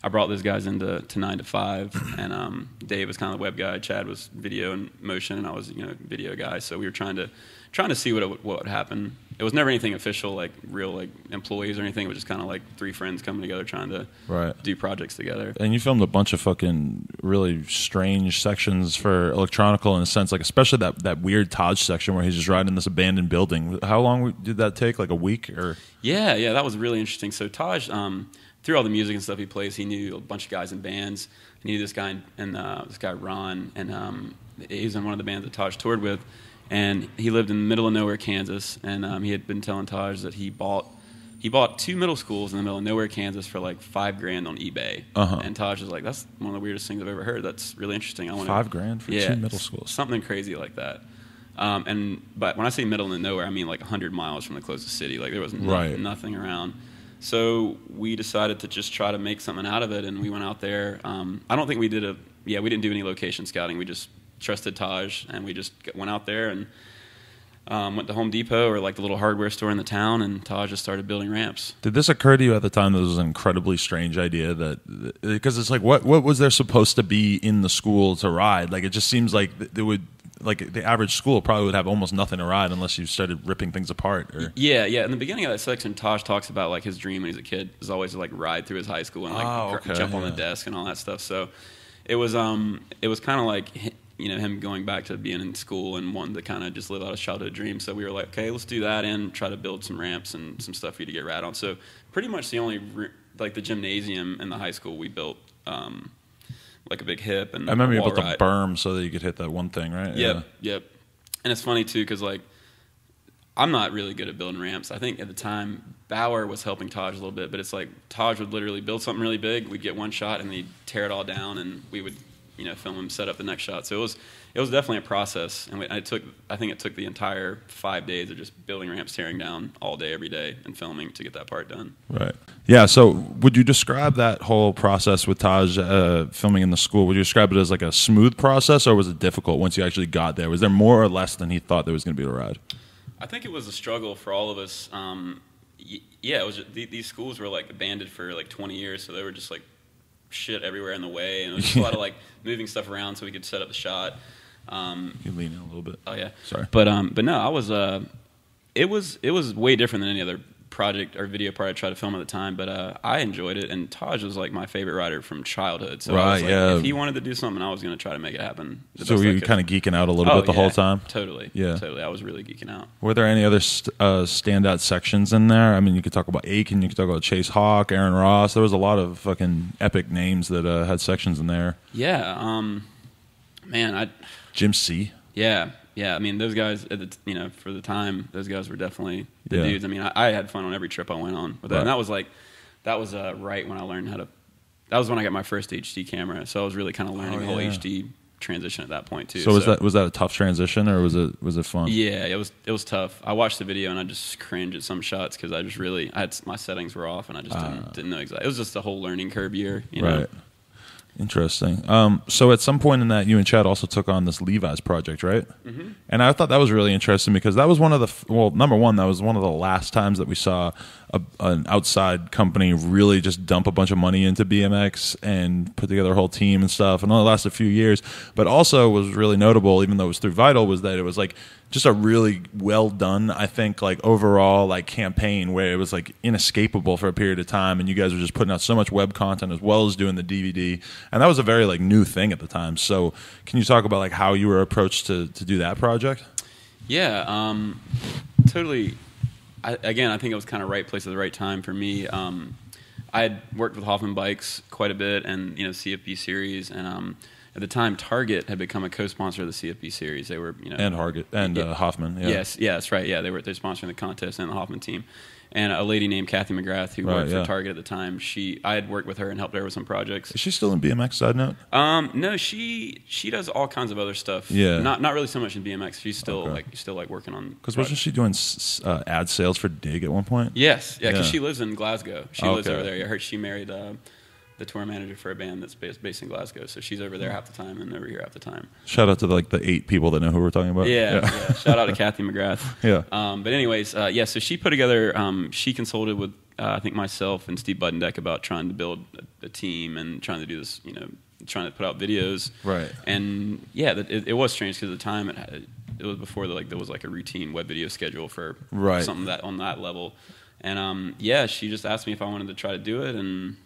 I brought those guys into to Nine to Five, and um, Dave was kind of the web guy, Chad was video and motion, and I was you know video guy. So we were trying to trying to see what it would, what would happen. It was never anything official, like real like employees or anything. It was just kind of like three friends coming together trying to right. do projects together. And you filmed a bunch of fucking really strange sections for Electronical in a sense, like especially that that weird Taj section where he's just riding this abandoned building. How long did that take? Like a week or? Yeah, yeah, that was really interesting. So Taj. Um, Through all the music and stuff he plays, he knew a bunch of guys in bands. He knew this guy and uh, this guy Ron, and um, he was in one of the bands that Taj toured with. And he lived in the middle of nowhere, Kansas. And um, he had been telling Taj that he bought he bought two middle schools in the middle of nowhere, Kansas, for like five grand on eBay. Uh-huh. And Taj was like, "That's one of the weirdest things I've ever heard. That's really interesting. I want five grand for yeah, two middle schools, something crazy like that." Um, and but when I say middle of nowhere, I mean like a hundred miles from the closest city. Like there was no, right. nothing around. So we decided to just try to make something out of it, and we went out there. Um, I don't think we did a, yeah, we didn't do any location scouting. We just trusted Taj, and we just went out there and um, went to Home Depot or like the little hardware store in the town, and Taj just started building ramps. Did this occur to you at the time that this was an incredibly strange idea? That because it's like, what what was there supposed to be in the school to ride? Like it just seems like there would. Like the average school probably would have almost nothing to ride unless you started ripping things apart. Or yeah, yeah. In the beginning of that section, Taj talks about like his dream when he's a kid is always to like ride through his high school and like oh, okay, jump yeah. on the desk and all that stuff. So it was um it was kind of like you know him going back to being in school and wanting to kind of just live out a childhood dream. So we were like, okay, let's do that and try to build some ramps and some stuff for you to get rad on. So pretty much the only like the gymnasium in the high school we built. Um, Like a big hip, and I remember you built a berm so that you could hit that one thing, right? Yep, yeah. yep. And it's funny too because like I'm not really good at building ramps. I think at the time Bauer was helping Taj a little bit, but it's like Taj would literally build something really big. We'd get one shot and he'd tear it all down, and we would you know film him set up the next shot. So it was it was definitely a process, and we, I took I think it took the entire five days of just building ramps, tearing down all day, every day, and filming to get that part done. Right. Yeah, so would you describe that whole process with Taj uh, filming in the school, would you describe it as like a smooth process, or was it difficult once you actually got there? Was there more or less than he thought there was going to be to ride? I think it was a struggle for all of us. Um, yeah, it was just, these schools were like abandoned for like twenty years, so they were just like shit everywhere in the way, and it was just a lot of like moving stuff around so we could set up the shot. Um, you lean in a little bit. Oh, yeah. Sorry. But, um, but no, I was, uh, it was, it was way different than any other project or video part I tried to film at the time, but uh, I enjoyed it, and Taj was like my favorite writer from childhood, so right, I was like, yeah. if he wanted to do something I was going to try to make it happen. So were you kind of geeking out a little oh, bit the yeah, whole time? Totally, yeah. Totally, I was really geeking out. Were there any other st uh, standout sections in there? I mean, you could talk about Aiken, you could talk about Chase Hawk, Aaron Ross, there was a lot of fucking epic names that uh, had sections in there. Yeah, um, man, I... Jim C. Yeah. Yeah, I mean, those guys, at the t you know, for the time, those guys were definitely the yeah. dudes. I mean, I, I had fun on every trip I went on with that. Right. And that was like, that was uh, right when I learned how to, that was when I got my first H D camera. So I was really kind of learning oh, yeah. the whole H D transition at that point too. So was so. that was that a tough transition, or was it was it fun? Yeah, it was it was tough. I watched the video and I just cringe at some shots because I just really, I had, my settings were off and I just uh, didn't, didn't know exactly. It was just a whole learning curve year, you right. know. Interesting. Um, so at some point in that, you and Chad also took on this Levi's project, right? Mm-hmm. And I thought that was really interesting because that was one of the, well, number one, that was one of the last times that we saw a, an outside company really just dump a bunch of money into B M X and put together a whole team and stuff, and only lasted a few years. But also was really notable, even though it was through Vital, was that it was like just a really well done, I think, like overall like campaign where it was like inescapable for a period of time, and you guys were just putting out so much web content as well as doing the D V D, and that was a very like new thing at the time. So can you talk about like how you were approached to to do that project? Yeah, um, totally. I, again, I think it was kind of right place at the right time for me. Um, I had worked with Hoffman Bikes quite a bit, and you know, C F B series, and um, at the time Target had become a co-sponsor of the C F B series. They were, you know, and Target and yeah, uh, Hoffman. Yeah. Yes, yeah, that's right. Yeah, they were they're sponsoring the contest and the Hoffman team, and a lady named Kathy McGrath who right, worked yeah. for Target at the time. She I had worked with her and helped her with some projects. Is she still in B M X? Side note. Um, no, she she does all kinds of other stuff. Yeah, not not really so much in B M X. She's still okay. like still like working on. Because wasn't she doing uh, ad sales for Dig at one point? Yes, yeah, because yeah. she lives in Glasgow. She okay. lives over there. I heard she married Uh, the tour manager for a band that's based, based in Glasgow, so she's over there half the time and over here half the time. Shout out to the, like the eight people that know who we're talking about. Yeah, yeah. yeah. Shout out to Kathy McGrath. Yeah. Um, but anyways, uh, yeah. So she put together. Um, she consulted with uh, I think myself and Steve Buddendeck about trying to build a, a team and trying to do this. You know, trying to put out videos. Right. And yeah, it, it was strange because at the time it, had, it was before the, like there was like a routine web video schedule for right. something that on that level. And um, yeah, she just asked me if I wanted to try to do it and.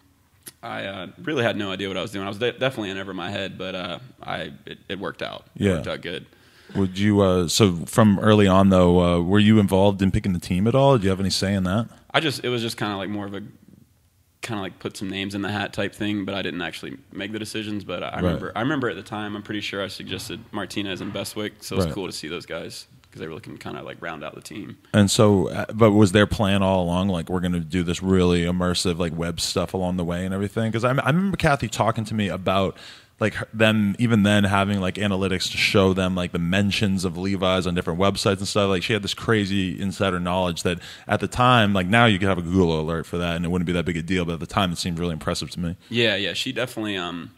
I uh, really had no idea what I was doing. I was de definitely in over my head, but uh, I it, it worked out. Yeah. It worked out good. Would you? Uh, so from early on, though, uh, were you involved in picking the team at all? Did you have any say in that? I just it was just kind of like more of a kind of like put some names in the hat type thing, but I didn't actually make the decisions. But I right. remember I remember at the time, I'm pretty sure I suggested Martinez and Bestwick, so it was right. cool to see those guys. They were looking to kind of like round out the team. And so, but was their plan all along, like we're going to do this really immersive like web stuff along the way and everything? Because I, I remember Kathy talking to me about like them even then having like analytics to show them like the mentions of Levi's on different websites and stuff. Like she had this crazy insider knowledge that at the time, like now you could have a Google alert for that and it wouldn't be that big a deal. But at the time it seemed really impressive to me. Yeah, yeah. She definitely, um,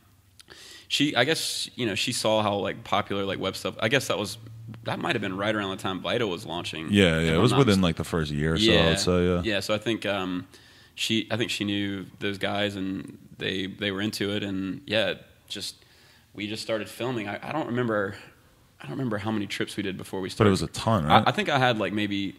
she, I guess, you know, she saw how like popular like web stuff, I guess that was, that might have been right around the time Vital was launching. Yeah, yeah, it was within like the first year or so. Yeah, I would say, yeah. yeah. So I think um, she, I think she knew those guys, and they they were into it, and yeah, just we just started filming. I, I don't remember, I don't remember how many trips we did before we started. But it was a ton, right? I, I think I had like maybe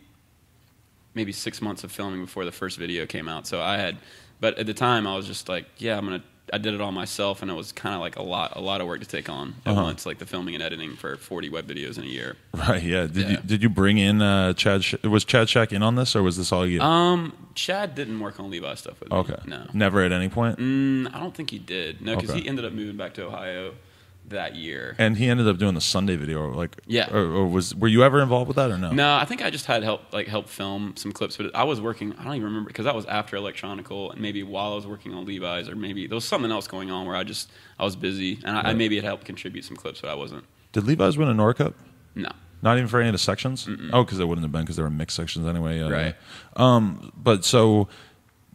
maybe six months of filming before the first video came out. So I had, but at the time I was just like, yeah, I'm gonna. I did it all myself, and it was kind of like a lot, a lot of work to take on at uh-huh. once, like the filming and editing for forty web videos in a year. Right? Yeah. Did yeah. you did you bring in uh, Chad? Sh was Chad Shack in on this, or was this all you? Um, Chad didn't work on Levi's stuff with okay. me. Okay. No. Never at any point. Mm, I don't think he did. No, because okay. he ended up moving back to Ohio that year, and he ended up doing the Sunday video. Like, yeah. Or, or was were you ever involved with that or no? No, I think I just had help, like help film some clips. But I was working. I don't even remember because that was after Electronical, and maybe while I was working on Levi's, or maybe there was something else going on where I just I was busy, and I, right. I maybe had helped contribute some clips, but I wasn't. Did Levi's win a N O R Cup? No. Not even for any of the sections. Mm -mm. Oh, because there wouldn't have been because there were mixed sections anyway. Uh, right. Um. But so.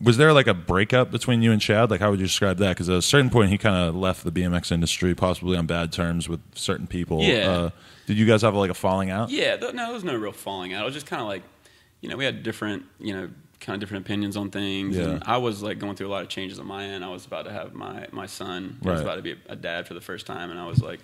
Was there like a breakup between you and Chad? Like, how would you describe that? Because at a certain point, he kind of left the B M X industry, possibly on bad terms with certain people. Yeah. Uh, did you guys have like a falling out? Yeah. Th no, there was no real falling out. It was just kind of like, you know, we had different, you know, kind of different opinions on things. Yeah. And I was like going through a lot of changes on my end. I was about to have my my son. I right. was about to be a dad for the first time, and I was like,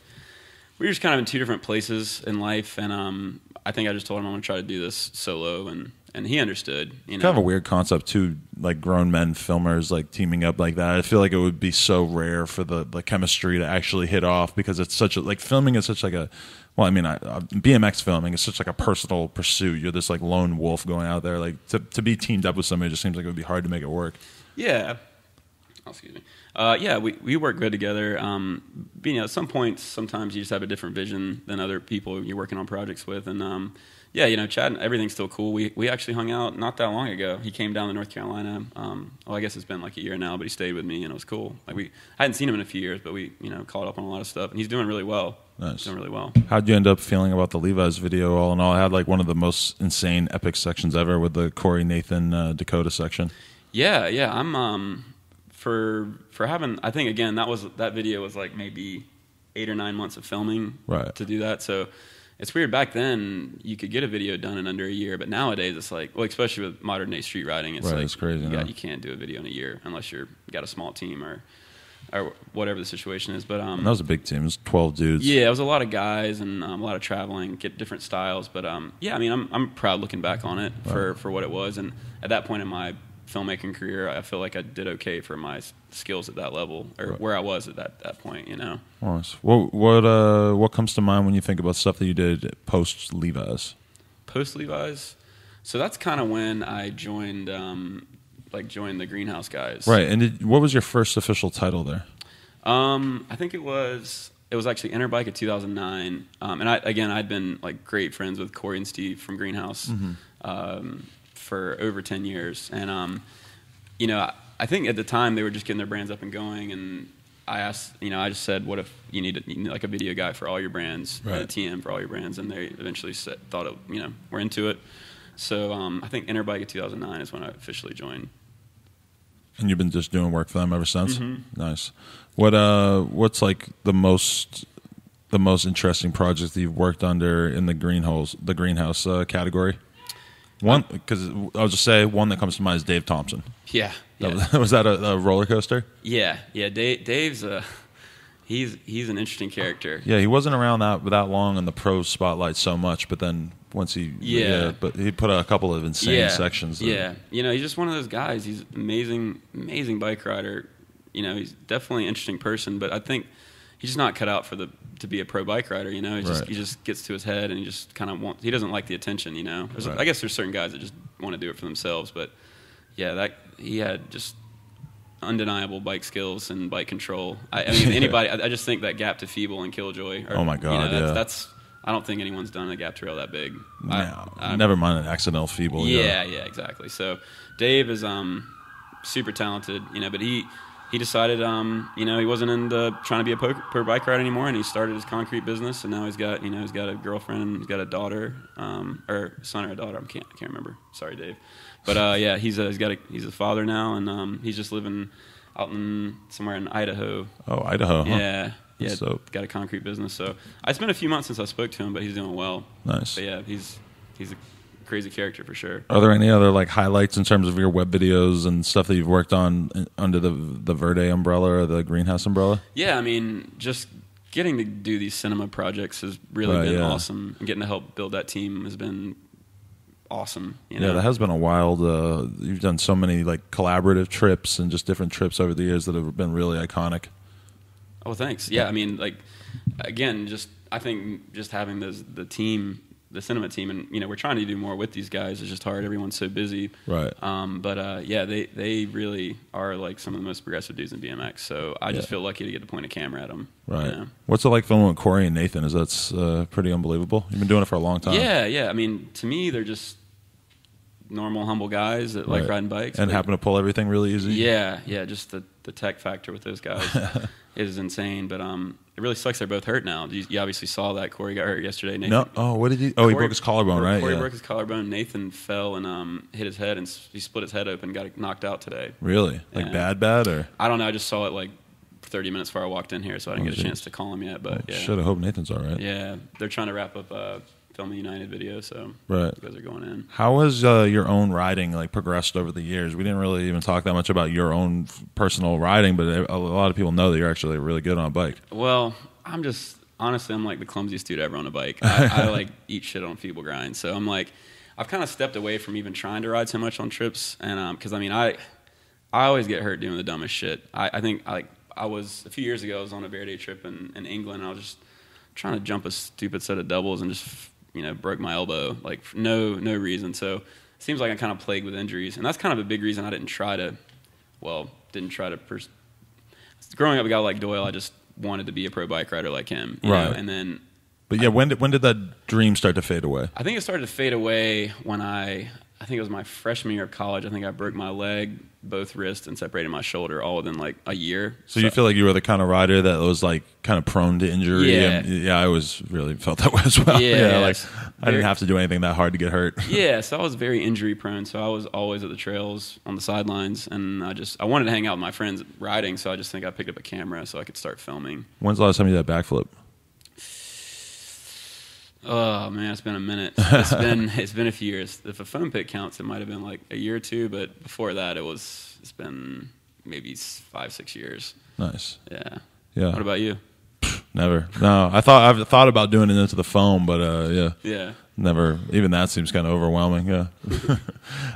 we were just kind of in two different places in life. And um, I think I just told him I'm gonna try to do this solo and. And he understood. You know? Kind of a weird concept too, like grown men filmers like teaming up like that. I feel like it would be so rare for the the chemistry to actually hit off because it's such a like filming is such like a well, I mean, I, uh, B M X filming is such like a personal pursuit. You're this like lone wolf going out there. Like to to be teamed up with somebody just seems like it would be hard to make it work. Yeah. Oh, excuse me. Uh, yeah, we we work good together. Um, you know, at some points, sometimes you just have a different vision than other people you're working on projects with, and. Um, Yeah, you know, Chad, everything's still cool. We we actually hung out not that long ago. He came down to North Carolina. Um, well, I guess it's been like a year now, but he stayed with me, and it was cool. Like we, I hadn't seen him in a few years, but we, you know, caught up on a lot of stuff, and he's doing really well. Nice. He's doing really well. How'd you end up feeling about the Levi's video all in all? I had like one of the most insane epic sections ever with the Corey Nathan uh, Dakota section. Yeah, yeah. I'm um for for having. I think again that was that video was like maybe eight or nine months of filming right. to do that. So. it's weird, back then you could get a video done in under a year, but nowadays it's like, well, especially with modern day street riding, it's right, like it's crazy, you, got, huh? you can't do a video in a year unless you're got a small team or or whatever the situation is. But um, and that was a big team. It was twelve dudes. Yeah, it was a lot of guys and um, a lot of traveling, get different styles. But um, yeah, I mean, I'm I'm proud looking back on it wow. for for what it was. And at that point in my filmmaking career, I feel like I did okay for my skills at that level, or right. where I was at that, that point, you know. Nice. What what uh what comes to mind when you think about stuff that you did post Levi's? Post Levi's, so that's kind of when I joined, um, like joined the Greenhouse guys. Right. And did, what was your first official title there? Um, I think it was it was actually Interbike in two thousand nine. Um, and I again I'd been like great friends with Corey and Steve from Greenhouse. Mm-hmm. Um. For over ten years, and um, you know, I, I think at the time they were just getting their brands up and going, and I asked, you know, I just said, what if you need, a, you need like a video guy for all your brands, right. a T M for all your brands, and they eventually said, thought, it, you know, we're into it. So um, I think Interbike in two thousand nine is when I officially joined. And you've been just doing work for them ever since. Mm-hmm. Nice. What uh, what's like the most the most interesting project that you've worked under in the greenhouse the greenhouse uh, category? One, because I'll just say one that comes to mind is Dave Thompson. Yeah, yeah. That was, was that a, a roller coaster? Yeah, yeah. Dave, Dave's a he's he's an interesting character. Yeah, he wasn't around that that long in the pro spotlight so much, but then once he yeah, yeah but he put out a couple of insane yeah. sections. That, yeah, you know, he's just one of those guys. He's an amazing, amazing bike rider. You know, he's definitely an interesting person, but I think he's just not cut out for the to be a pro bike rider, you know. He just right. he just gets to his head and he just kind of wants. He doesn't like the attention, you know. Right. I guess there's certain guys that just want to do it for themselves, but yeah, that he had just undeniable bike skills and bike control. I, I mean, anybody. I, I just think that gap to Feeble and Killjoy. Are, oh my god, you know, that's, yeah. that's. I don't think anyone's done a gap trail that big. No, I, I, never mind an accidental Feeble. Yeah, yeah, yeah, exactly. So Dave is um super talented, you know, but he. He decided, um, you know, he wasn't into trying to be a pro, pro bike rider anymore, and he started his concrete business. And now he's got, you know, he's got a girlfriend, he's got a daughter, um, or son or a daughter. I can't, I can't remember. Sorry, Dave. But uh, yeah, he's a, he's got a, he's a father now, and um, he's just living out in somewhere in Idaho. Oh, Idaho. Yeah, huh? yeah. That's dope. Got a concrete business. So it's been a few months since I spoke to him, but he's doing well. Nice. But yeah, he's he's a crazy character for sure. Are there any other like highlights in terms of your web videos and stuff that you've worked on under the the Verde umbrella or the Greenhouse umbrella? Yeah, I mean, just getting to do these cinema projects has really uh, been yeah. awesome. And getting to help build that team has been awesome. You know? Yeah, that has been a wild. Uh, you've done so many like collaborative trips and just different trips over the years that have been really iconic. Oh, thanks. Yeah, I mean, like again, just I think just having this the team. The cinema team, and you know, we're trying to do more with these guys. It's just hard. Everyone's so busy, right? Um, but uh, yeah, they they really are like some of the most progressive dudes in B M X. So I yeah. just feel lucky to get to point a camera at them. Right. You know? What's it like filming with Corey and Nathan? Is that's uh, pretty unbelievable? You've been doing it for a long time. Yeah, yeah. I mean, to me, they're just normal, humble guys that right. like riding bikes and happen to pull everything really easy. Yeah, yeah. Just the the tech factor with those guys is insane. But um. It really sucks they're both hurt now. You, you obviously saw that Corey got hurt yesterday. Nathan, no, oh, what did he? Oh, Corey, he broke his collarbone, right? Corey yeah. broke his collarbone. Nathan fell and um, hit his head, and he split his head open. Got knocked out today. Really? Like and bad, bad, or I don't know. I just saw it like thirty minutes before I walked in here, so I didn't oh, get geez. a chance to call him yet. But well, yeah. should have hoped Nathan's all right. Yeah, they're trying to wrap up uh, filming United video, so right. you guys are going in. How has uh, your own riding like progressed over the years? We didn't really even talk that much about your own personal riding, but a lot of people know that you're actually really good on a bike. Well, I'm just honestly, I'm like the clumsiest dude ever on a bike. I, I like eat shit on Feeble grind, so I'm like, I've kind of stepped away from even trying to ride so much on trips, and because um, I mean, I I always get hurt doing the dumbest shit. I, I think like I was a few years ago, I was on a Verde trip in, in England, and I was just trying to jump a stupid set of doubles and just you know, broke my elbow, like, no no reason. So it seems like I'm kind of plagued with injuries. And that's kind of a big reason I didn't try to, well, didn't try to... Pers- Growing up with a guy like Doyle, I just wanted to be a pro bike rider like him. You right. know? And then... But yeah, I, when did when did that dream start to fade away? I think it started to fade away when I... I think it was my freshman year of college. I think I broke my leg, both wrists, and separated my shoulder all within like a year. So, so you feel like you were the kind of rider that was like kind of prone to injury? Yeah. And, yeah, I was really felt that way as well. Yeah. yeah like very, I didn't have to do anything that hard to get hurt. Yeah. So I was very injury prone. So I was always at the trails on the sidelines. And I just, I wanted to hang out with my friends riding. So I just think I picked up a camera so I could start filming. When's the last time you did that backflip? Oh man, it's been a minute. It's been it's been a few years. If a foam pit counts, it might have been like a year or two. But before that, it was it's been maybe five six years. Nice. Yeah. Yeah. What about you? Never. No, I thought I've thought about doing it into the foam, but uh, yeah. Yeah. Never. Even that seems kind of overwhelming. Yeah.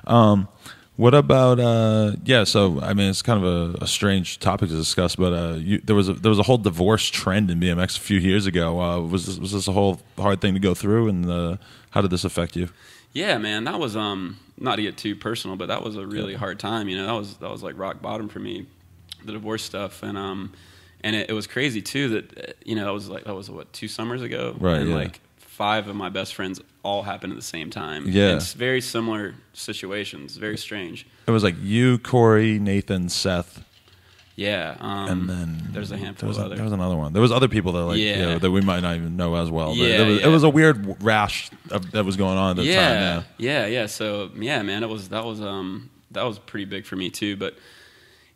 um, what about uh, yeah? So I mean, it's kind of a, a strange topic to discuss, but uh, you, there was a, there was a whole divorce trend in B M X a few years ago. Uh, was this, was this a whole hard thing to go through, and uh, how did this affect you? Yeah, man, that was um not to get too personal, but that was a really yeah. hard time. You know, that was that was like rock bottom for me, the divorce stuff, and um and it, it was crazy too that you know that was like that was what two summers ago, right? And yeah. like five of my best friends all happened at the same time. Yeah. It's very similar situations. Very strange. It was like you, Corey, Nathan, Seth. Yeah. Um, and then there's a handful there was, of others. There was another one. There was other people that like yeah. you know, that we might not even know as well. But yeah, there was, yeah. It was a weird rash of, that was going on at the yeah, time. Yeah. Yeah. Yeah. So yeah, man, it was that was um that was pretty big for me too. But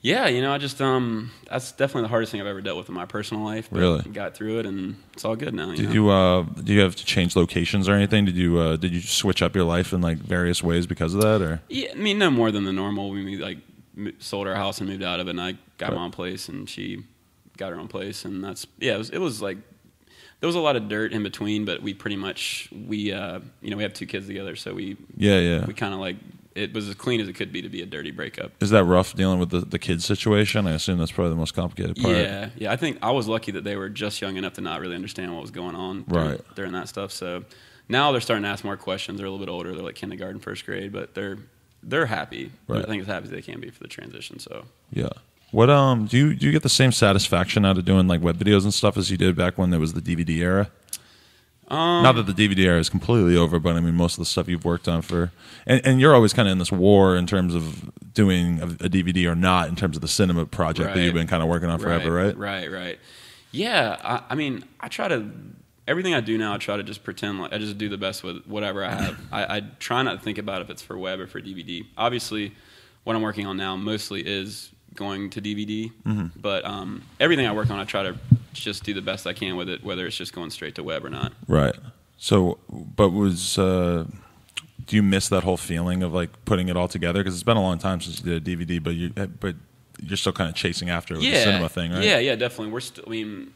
yeah, you know, I just um that's definitely the hardest thing I've ever dealt with in my personal life. But really, got through it, and it's all good now. You did know? you uh do you have to change locations or anything? Did you uh did you switch up your life in like various ways because of that? Or yeah, I mean, no more than the normal. We like sold our house and moved out of it, and I got right. my own place, and she got her own place, and that's yeah. It was, it was like there was a lot of dirt in between, but we pretty much we uh you know we have two kids together, so we yeah yeah we kind of like. It was as clean as it could be to be a dirty breakup. Is that rough dealing with the, the kids situation? I assume that's probably the most complicated part. Yeah, yeah. I think I was lucky that they were just young enough to not really understand what was going on right. during, during that stuff. So now they're starting to ask more questions. They're a little bit older. They're like kindergarten, first grade, but they're they're happy. Right. I think as happy as they can be for the transition. So yeah. What um do you do you get the same satisfaction out of doing like web videos and stuff as you did back when there was the D V D era? Um, Not that the D V D era is completely over, but I mean, most of the stuff you've worked on for, and, and you're always kind of in this war in terms of doing a, a D V D or not in terms of the cinema project right. that you've been kind of working on forever, right? Right, right. right. Yeah, I, I mean, I try to, everything I do now, I try to just pretend like, I just do the best with whatever I have. I, I try not to think about if it's for web or for D V D. Obviously, what I'm working on now mostly is going to D V D, mm-hmm. but um, everything I work on, I try to just do the best I can with it, whether it's just going straight to web or not. Right. So, but was, uh, do you miss that whole feeling of like putting it all together? Because it's been a long time since you did a D V D, but, you, but you're still kind of chasing after it with yeah. the cinema thing, right? Yeah, yeah, definitely. We're still, I mean,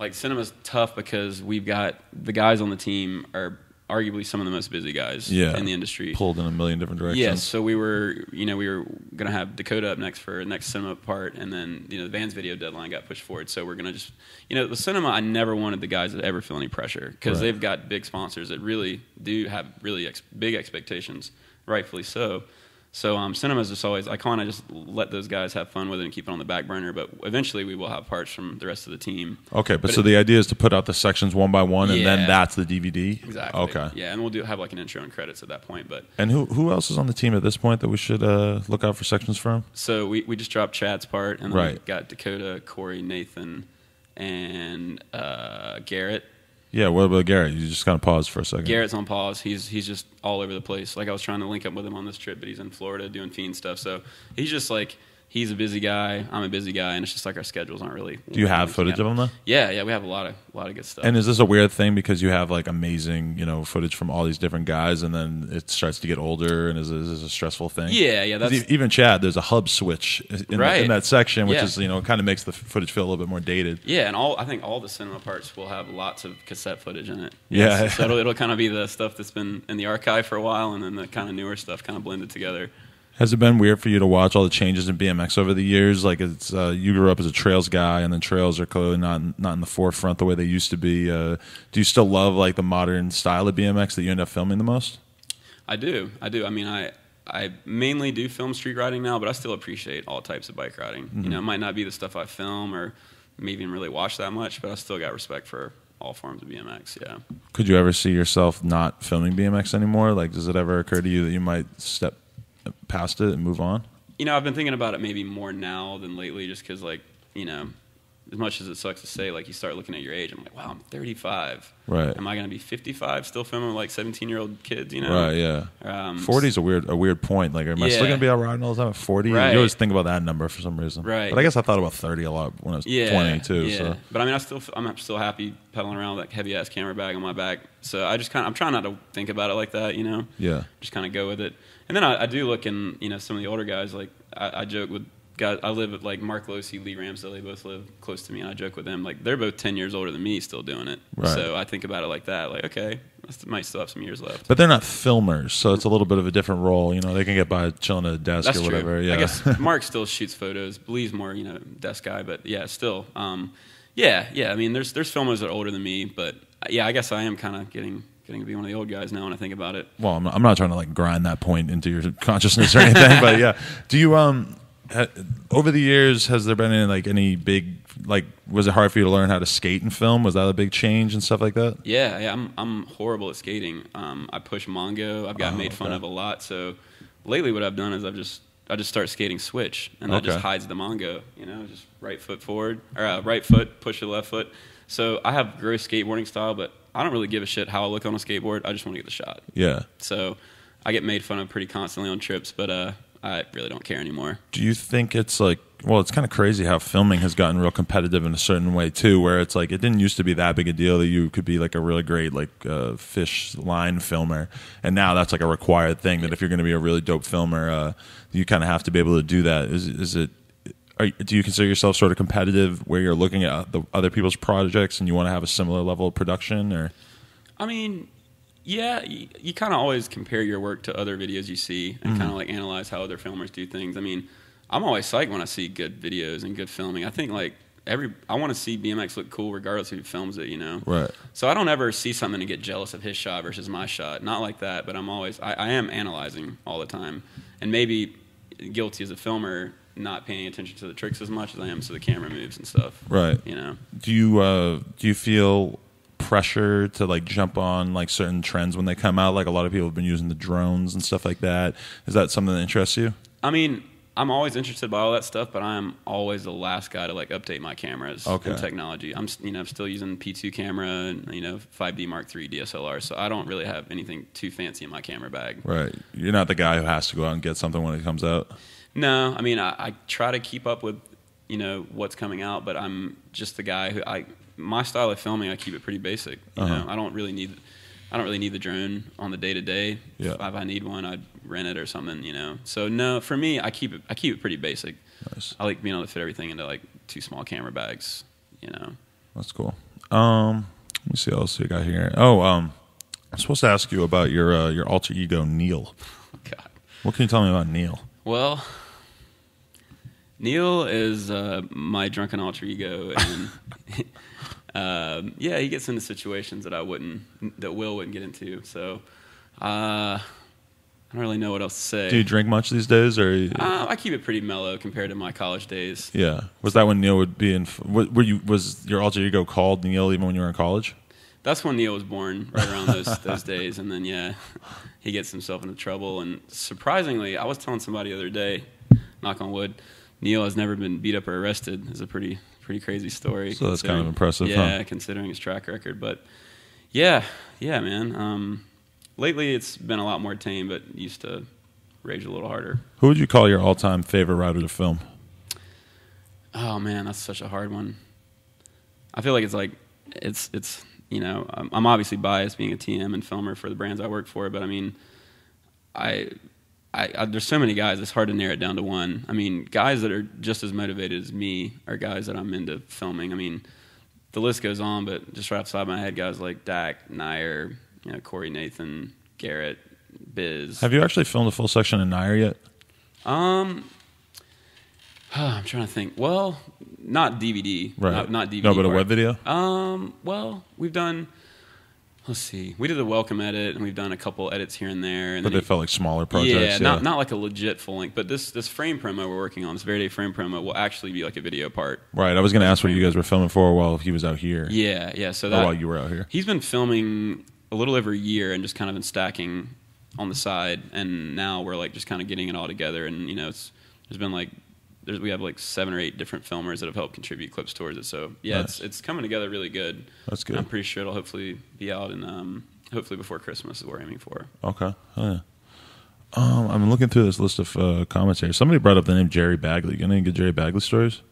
like cinema's tough because we've got the guys on the team are arguably some of the most busy guys yeah. in the industry. Pulled in a million different directions. Yes, yeah, so we were, you know, we were going to have Dakota up next for next cinema part, and then, you know, the Vans video deadline got pushed forward, so we're going to just, you know, the cinema, I never wanted the guys to ever feel any pressure, because right. they've got big sponsors that really do have really ex big expectations, rightfully so. So um, cinema's just always, I kind of just let those guys have fun with it and keep it on the back burner, but eventually we will have parts from the rest of the team. Okay, but, but so it, the idea is to put out the sections one by one, yeah, and then that's the D V D? Exactly. Okay. Yeah, and we'll do have like an intro and credits at that point. But And who who else is on the team at this point that we should uh, look out for sections from? So we, we just dropped Chad's part, and then right. we got Dakota, Corey, Nathan, and uh, Garrett. Yeah, what about Garrett? You just kind of paused for a second. Garrett's on pause. He's he's just all over the place. Like I was trying to link up with him on this trip, but he's in Florida doing Fiend stuff. So he's just like, he's a busy guy. I'm a busy guy, and it's just like our schedules aren't really. Do you have footage of him though? Yeah, yeah, we have a lot of a lot of good stuff. And is this a weird thing because you have like amazing, you know, footage from all these different guys, and then it starts to get older, and is, is this a stressful thing? Yeah, yeah. That's, even Chad, there's a hub switch in, right. the, in that section, which yeah. is, you know, kind of makes the footage feel a little bit more dated. Yeah, and all I think all the cinema parts will have lots of cassette footage in it. Yeah, yeah. So it'll, it'll kind of be the stuff that's been in the archive for a while, and then the kind of newer stuff kind of blended together. Has it been weird for you to watch all the changes in B M X over the years? Like, it's uh, you grew up as a trails guy, and then trails are clearly not not in the forefront the way they used to be. Uh, do you still love like the modern style of B M X that you end up filming the most? I do, I do. I mean, I I mainly do film street riding now, but I still appreciate all types of bike riding. Mm-hmm. You know, it might not be the stuff I film or maybe even really watch that much, but I still got respect for all forms of B M X, yeah. Could you ever see yourself not filming B M X anymore? Like, does it ever occur to you that you might step past it and move on? You know, I've been thinking about it maybe more now than lately, just because, like, you know, as much as it sucks to say, like, you start looking at your age. I'm like, wow, I'm thirty-five. Right. Am I going to be fifty-five still filming with, like, seventeen-year-old kids, you know? Right, yeah. Um, forty's a weird a weird point. Like, am yeah. I still going to be out riding all the time at forty? Right. You always think about that number for some reason. Right. But I guess I thought about thirty a lot when I was yeah, twenty, too. Yeah. So. But, I mean, I still, I'm still happy pedaling around with that heavy-ass camera bag on my back. So I just kind of – I'm trying not to think about it like that, you know? Yeah. Just kind of go with it. And then I, I do look in, you know, some of the older guys. Like, I, I joke with – God, I live with, like, Mark Losey, Lee Ramsdale. They both live close to me, and I joke with them. Like, they're both ten years older than me still doing it. Right. So I think about it like that. Like, okay, I might still have some years left. But they're not filmers, so it's a little bit of a different role. You know, they can get by chilling at a desk That's or whatever. True. Yeah. I guess Mark still shoots photos. Lee's more, you know, desk guy. But, yeah, still. Um, yeah, yeah. I mean, there's there's filmers that are older than me. But, yeah, I guess I am kind of getting... Getting to be one of the old guys now when I think about it. Well, I'm not, I'm not trying to like grind that point into your consciousness or anything, but yeah. Do you um ha, over the years has there been any like any big like was it hard for you to learn how to skate and film? Was that a big change and stuff like that? Yeah, yeah. I'm I'm horrible at skating. Um, I push Mongo. I've got oh, made fun okay. of a lot. So lately, what I've done is I've just I just start skating switch, and that okay. just hides the Mongo. You know, just right foot forward or uh, right foot push the left foot. So I have gross skateboarding style, but I don't really give a shit how I look on a skateboard. I just want to get the shot. Yeah. So I get made fun of pretty constantly on trips, but uh, I really don't care anymore. Do you think it's like, well, it's kind of crazy how filming has gotten real competitive in a certain way too, where it's like it didn't used to be that big a deal that you could be like a really great like uh, fish line filmer, and now that's like a required thing that if you're going to be a really dope filmer, uh, you kind of have to be able to do that. Is, is it? Are, do you consider yourself sort of competitive where you're looking at the other people's projects and you want to have a similar level of production? Or, I mean, yeah, you, you kind of always compare your work to other videos you see and mm-hmm. kind of like analyze how other filmers do things. I mean, I'm always psyched when I see good videos and good filming. I think like every I want to see B M X look cool regardless of who films it, you know? Right. So I don't ever see something and get jealous of his shot versus my shot. Not like that, but I'm always I, I am analyzing all the time, and maybe guilty as a filmer. Not paying attention to the tricks as much as I am, so the camera moves and stuff. Right. You know. Do you uh, do you feel pressure to like jump on like certain trends when they come out? Like a lot of people have been using the drones and stuff like that. Is that something that interests you? I mean, I'm always interested by all that stuff, but I am always the last guy to like update my cameras okay. and technology. I'm you know I'm still using P two camera and you know five D Mark three D S L R, so I don't really have anything too fancy in my camera bag. Right. You're not the guy who has to go out and get something when it comes out. No, I mean, I, I try to keep up with, you know, what's coming out, but I'm just the guy who, I my style of filming, I keep it pretty basic, you uh-huh. know, I don't really need, I don't really need the drone on the day-to-day, yeah. if I need one, I'd rent it or something, you know, so no, for me, I keep it, I keep it pretty basic. Nice. I like being able to fit everything into, like, two small camera bags, you know. That's cool. Um, let me see what else we got here. Oh, um, I'm supposed to ask you about your, uh, your alter ego, Neil. Oh, God. What can you tell me about Neil? Well... Neil is uh, my drunken alter ego, and uh, yeah, he gets into situations that I wouldn't, that Will wouldn't get into. So uh, I don't really know what else to say. Do you drink much these days, or you... uh, I keep it pretty mellow compared to my college days? Yeah, was that when Neil would be in? Were you was your alter ego called Neil even when you were in college? That's when Neil was born, right around those those days, and then yeah, he gets himself into trouble. And surprisingly, I was telling somebody the other day, knock on wood. Neil has never been beat up or arrested. It's a pretty pretty crazy story. So that's kind of impressive, yeah, huh? Considering his track record. But yeah, yeah, man. Um, lately it's been a lot more tame, but used to rage a little harder. Who would you call your all-time favorite rider to film? Oh, man, that's such a hard one. I feel like it's like, it's, it's you know, I'm obviously biased being a T M and filmer for the brands I work for, but I mean, I... I, I, there's so many guys, it's hard to narrow it down to one. I mean, guys that are just as motivated as me are guys that I'm into filming. I mean, the list goes on, but just right outside my head, guys like Dak, Nair, you know, Corey Nathan, Garrett, Biz. Have you actually filmed a full section of Nair yet? Um, oh, I'm trying to think. Well, not D V D. Right. Not, not D V D. No, but part. A web video? Um, well, we've done... Let's see. We did the welcome edit, and we've done a couple edits here and there. And but they he, felt like smaller projects. Yeah, yeah, not not like a legit full length. But this this frame promo we're working on, this Verde frame promo, will actually be like a video part. Right. I was going to ask what you guys were filming for while he was out here. Yeah, yeah. So that, or while you were out here, he's been filming a little over a year and just kind of been stacking on the side. And now we're like just kind of getting it all together. And you know, it's there's been like there's, we have like seven or eight different filmers that have helped contribute clips towards it. So yeah, nice. it's it's coming together really good. That's good. And I'm pretty sure it'll hopefully be out and um, hopefully before Christmas is what we're aiming for. Okay. Oh, yeah. Um, I'm looking through this list of uh, comments here. Somebody brought up the name Jerry Bagley. You got any good Jerry Bagley stories?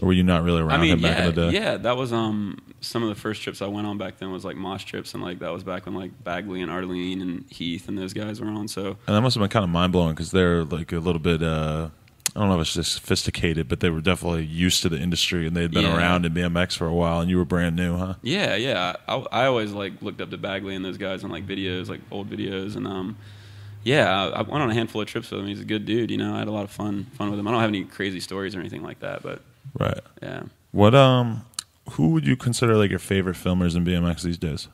Or were you not really around I mean, him back yeah, in the day? Yeah, that was um, some of the first trips I went on back then was like mosh trips, and like that was back when like Bagley and Arlene and Heath and those guys were on. So and that must have been kind of mind blowing because they're like a little bit uh, I don't know if it's just sophisticated, but they were definitely used to the industry and they had been yeah. around in B M X for a while, and you were brand new, huh? Yeah, yeah. I, I always like looked up to Bagley and those guys on like videos, like old videos, and um. Yeah, I went on a handful of trips with him. He's a good dude, you know. I had a lot of fun fun with him. I don't have any crazy stories or anything like that, but right. Yeah. What um who would you consider like your favorite filmers in B M X these days?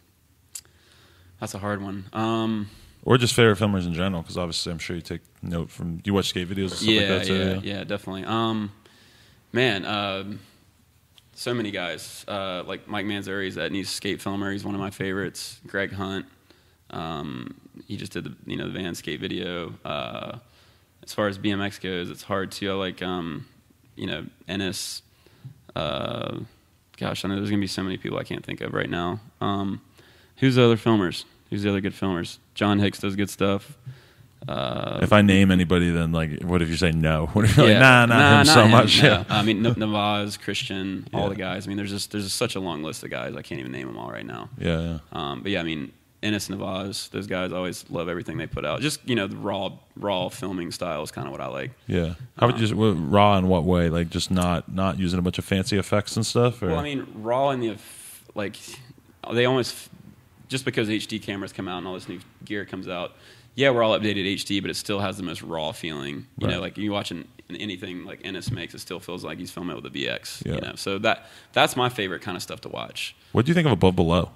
That's a hard one. Um or just favorite filmers in general, cuz obviously I'm sure you take note from you watch skate videos and stuff yeah, like that. So, yeah, yeah, yeah, definitely. Um man, uh, so many guys. Uh like Mike Manzuri's that new skate filmer, he's one of my favorites. Greg Hunt. Um He just did the you know the van skate video. Uh, as far as B M X goes, it's hard to I like um, you know Ennis. Uh, gosh, I know there's gonna be so many people I can't think of right now. Um, who's the other filmers? Who's the other good filmers? John Hicks does good stuff. Uh, if I name anybody, then like, what if you say no? What if you're yeah. like, nah, not nah, him not so him, much. No. Yeah. I mean, Navaz, Christian, all yeah. the guys. I mean, there's just there's just such a long list of guys. I can't even name them all right now. Yeah. yeah. Um, but yeah, I mean. Ennis Navaz, those guys always love everything they put out. Just, you know, the raw raw filming style is kind of what I like. Yeah. How would um, you just, what, raw in what way? Like just not not using a bunch of fancy effects and stuff? Or? Well, I mean, raw in the, like, they almost, just because H D cameras come out and all this new gear comes out, yeah, we're all updated H D, but it still has the most raw feeling. You right. know, like you watching anything like Ennis makes, it still feels like he's filming it with a V X. Yeah. You know, so that that's my favorite kind of stuff to watch. What do you think of Above Below?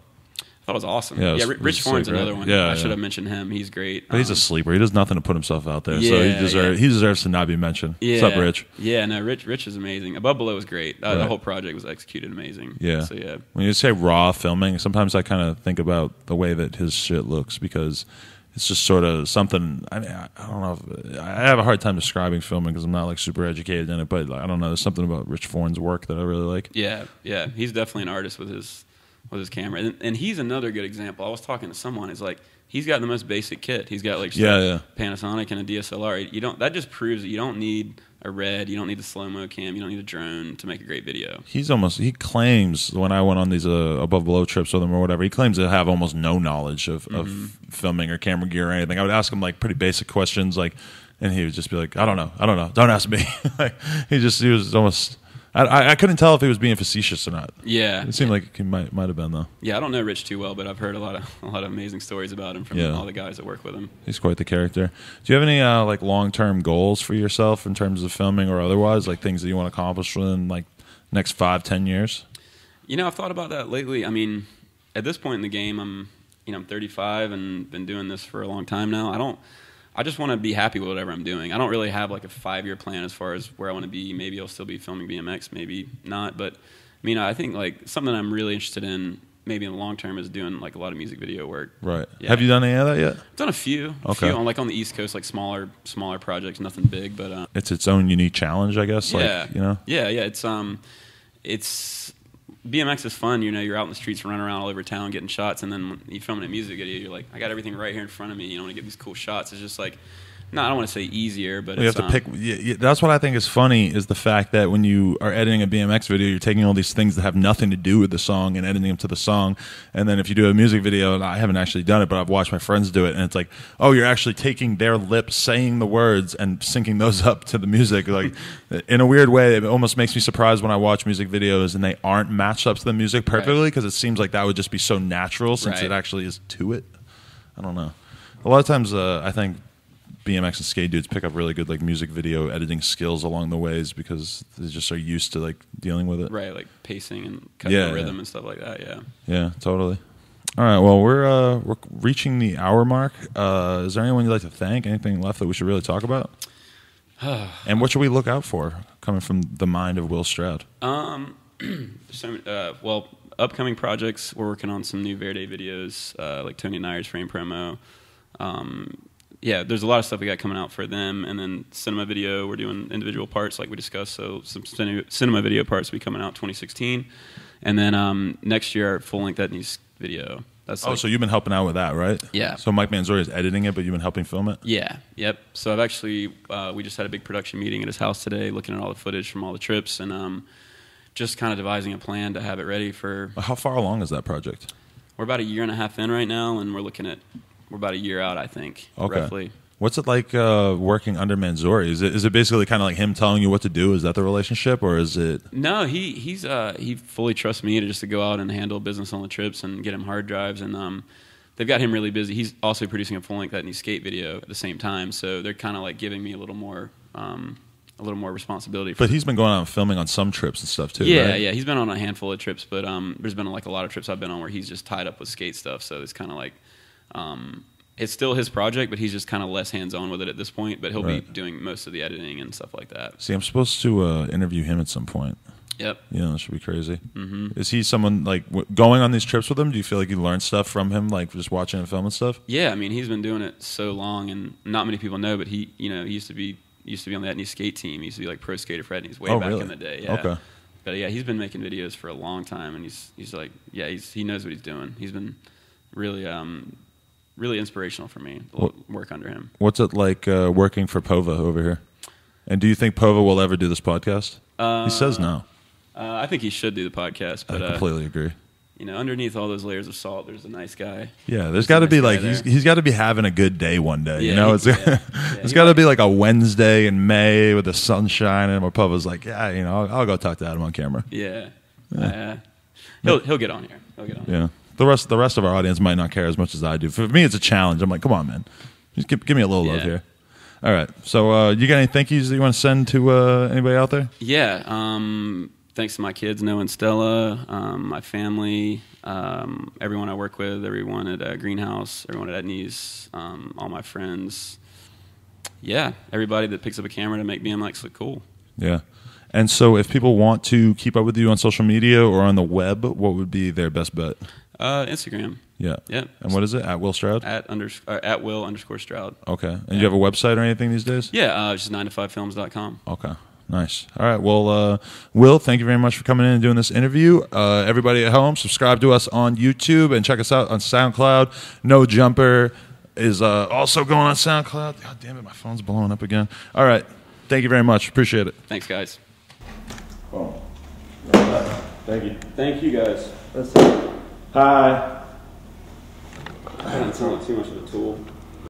That was awesome. Yeah, was, yeah Rich Horn's another one. Yeah, I yeah. should have mentioned him. He's great. But um, he's a sleeper. He does nothing to put himself out there. Yeah, so he deserves, yeah. he deserves to not be mentioned. Yeah. What's up, Rich? Yeah, no, Rich Rich is amazing. Above Below was great. Uh, right. The whole project was executed amazing. Yeah. So, yeah. When you say raw filming, sometimes I kind of think about the way that his shit looks because it's just sort of something. I mean, I, I don't know. If, I have a hard time describing filming because I'm not like super educated in it, but like, I don't know. There's something about Rich Horn's work that I really like. Yeah, yeah. He's definitely an artist with his. With his camera, and, and he's another good example. I was talking to someone. It's like he's got the most basic kit. He's got like yeah, yeah. Panasonic and a D S L R. You don't. That just proves that you don't need a RED. You don't need the slow mo cam. You don't need a drone to make a great video. He's almost. He claims when I went on these uh, Above Below trips with him or whatever, he claims to have almost no knowledge of, mm-hmm. of filming or camera gear or anything. I would ask him like pretty basic questions, like, and he would just be like, I don't know, I don't know, don't ask me. like, he just he was almost. I, I couldn't tell if he was being facetious or not. Yeah, it seemed like he might might have been though. Yeah, I don't know Rich too well, but I've heard a lot of a lot of amazing stories about him from yeah. all the guys that work with him. He's quite the character. Do you have any uh, like long term goals for yourself in terms of filming or otherwise, like things that you want to accomplish within like next five ten years? You know, I've thought about that lately. I mean, at this point in the game, I'm you know I'm thirty-five and been doing this for a long time now. I don't. I just want to be happy with whatever I'm doing. I don't really have like a five-year plan as far as where I want to be. Maybe I'll still be filming B M X, maybe not. But I mean, I think like something I'm really interested in, maybe in the long term, is doing like a lot of music video work. Right. Yeah. Have you done any of that yet? I've done a few. Okay. A few on like on the East Coast, like smaller, smaller projects, nothing big. But um, it's its own unique challenge, I guess. Yeah. Like, you know. Yeah, yeah. It's um, it's. B M X is fun, you know, you're out in the streets running around all over town getting shots, and then when you're filming a music video, you're like, I got everything right here in front of me, you know, I want to get these cool shots. It's just like, no, I don't want to say easier, but you it's... You have to um, pick... Yeah, yeah, that's what I think is funny, is the fact that when you are editing a B M X video, you're taking all these things that have nothing to do with the song and editing them to the song, and then if you do a music video, and I haven't actually done it, but I've watched my friends do it, and it's like, oh, you're actually taking their lips, saying the words, and syncing those up to the music. Like, in a weird way, it almost makes me surprised when I watch music videos and they aren't matched up to the music perfectly, because right. it seems like that would just be so natural, since right. it actually is to it. I don't know. A lot of times, uh, I think... B M X and skate dudes pick up really good like music video editing skills along the ways because they just are used to like dealing with it. Right, like pacing and cutting yeah, the rhythm yeah. and stuff like that. Yeah. Yeah, totally. All right, well we're uh, we're reaching the hour mark. Uh, is there anyone you'd like to thank? Anything left that we should really talk about? And what should we look out for coming from the mind of Will Stroud? Um, so, uh, well, upcoming projects. We're working on some new Verde videos, uh, like Tony Nyer's frame promo. Um, yeah, there's a lot of stuff we got coming out for them. And then cinema video, we're doing individual parts like we discussed. So some cinema video parts will be coming out twenty sixteen. And then um, next year, full-length that needs video. That's oh, like, so you've been helping out with that, right? Yeah. So Mike Manzori is editing it, but you've been helping film it? Yeah, yep. So I've actually, uh, we just had a big production meeting at his house today, looking at all the footage from all the trips, and um, just kind of devising a plan to have it ready for... How far along is that project? We're about a year and a half in right now, and we're looking at, we're about a year out, I think, okay. roughly. What's it like uh, working under Manzori? Is it is it basically kind of like him telling you what to do? Is that the relationship, or is it? No, he he's uh, he fully trusts me to just to go out and handle business on the trips and get him hard drives, and um, they've got him really busy. He's also producing a full length that new skate video at the same time, so they're kind of like giving me a little more um, a little more responsibility. For but he's been going out and filming on some trips and stuff too. Yeah, right? yeah, he's been on a handful of trips, but um, there's been like a lot of trips I've been on where he's just tied up with skate stuff, so it's kind of like. Um, It's still his project, but he's just kind of less hands-on with it at this point. But he'll right. be doing most of the editing and stuff like that. See, I'm supposed to uh, interview him at some point. Yep. Yeah, you know, that should be crazy. Mm-hmm. Is he someone, like, w going on these trips with him? Do you feel like you learn stuff from him, like, just watching him film and stuff? Yeah, I mean, he's been doing it so long, and not many people know, but he, you know, he used to be used to be on the Etney skate team. He used to be, like, pro skater for Etney's way oh, back really? in the day. Yeah. Okay. But, yeah, he's been making videos for a long time, and he's, he's like, yeah, he's, he knows what he's doing. He's been really... Um, Really inspirational for me to work under him. What's it like uh, working for Pova over here? And do you think Pova will ever do this podcast? Uh, he says no. Uh, I think he should do the podcast. But, I completely uh, agree. You know, underneath all those layers of salt, there's a nice guy. Yeah, there's, there's got to nice be like, he's, he's got to be having a good day one day. Yeah, you know, it's, yeah, yeah, it's got to be like a Wednesday in May with the sunshine, and where Pova's like, yeah, you know, I'll, I'll go talk to Adam on camera. Yeah. yeah. Uh, he'll, he'll get on here. He'll get on Yeah. Here. The rest, the rest of our audience might not care as much as I do. For me, it's a challenge. I'm like, come on, man. Just give, give me a little yeah. love here. All right. So uh, you got any thank yous that you want to send to uh, anybody out there? Yeah. Um, thanks to my kids, Noah and Stella, um, my family, um, everyone I work with, everyone at uh, Greenhouse, everyone at Etney's, um, all my friends. Yeah. Everybody that picks up a camera to make B M X look cool. Yeah. And so if people want to keep up with you on social media or on the web, what would be their best bet? Uh, Instagram. Yeah. Yeah. And what is it? At Will Stroud? At, under, uh, at Will underscore Stroud. Okay. And yeah. you have a website or anything these days? Yeah. Uh, it's just nine to five films dot com. Okay. Nice. All right. Well, uh, Will, thank you very much for coming in and doing this interview. Uh, everybody at home, subscribe to us on YouTube and check us out on SoundCloud. No Jumper is uh, also going on SoundCloud. God damn it. My phone's blowing up again. All right. Thank you very much. Appreciate it. Thanks, guys. Boom. Thank you. Thank you, guys. That's it. Hi. I didn't sound like too much of a tool.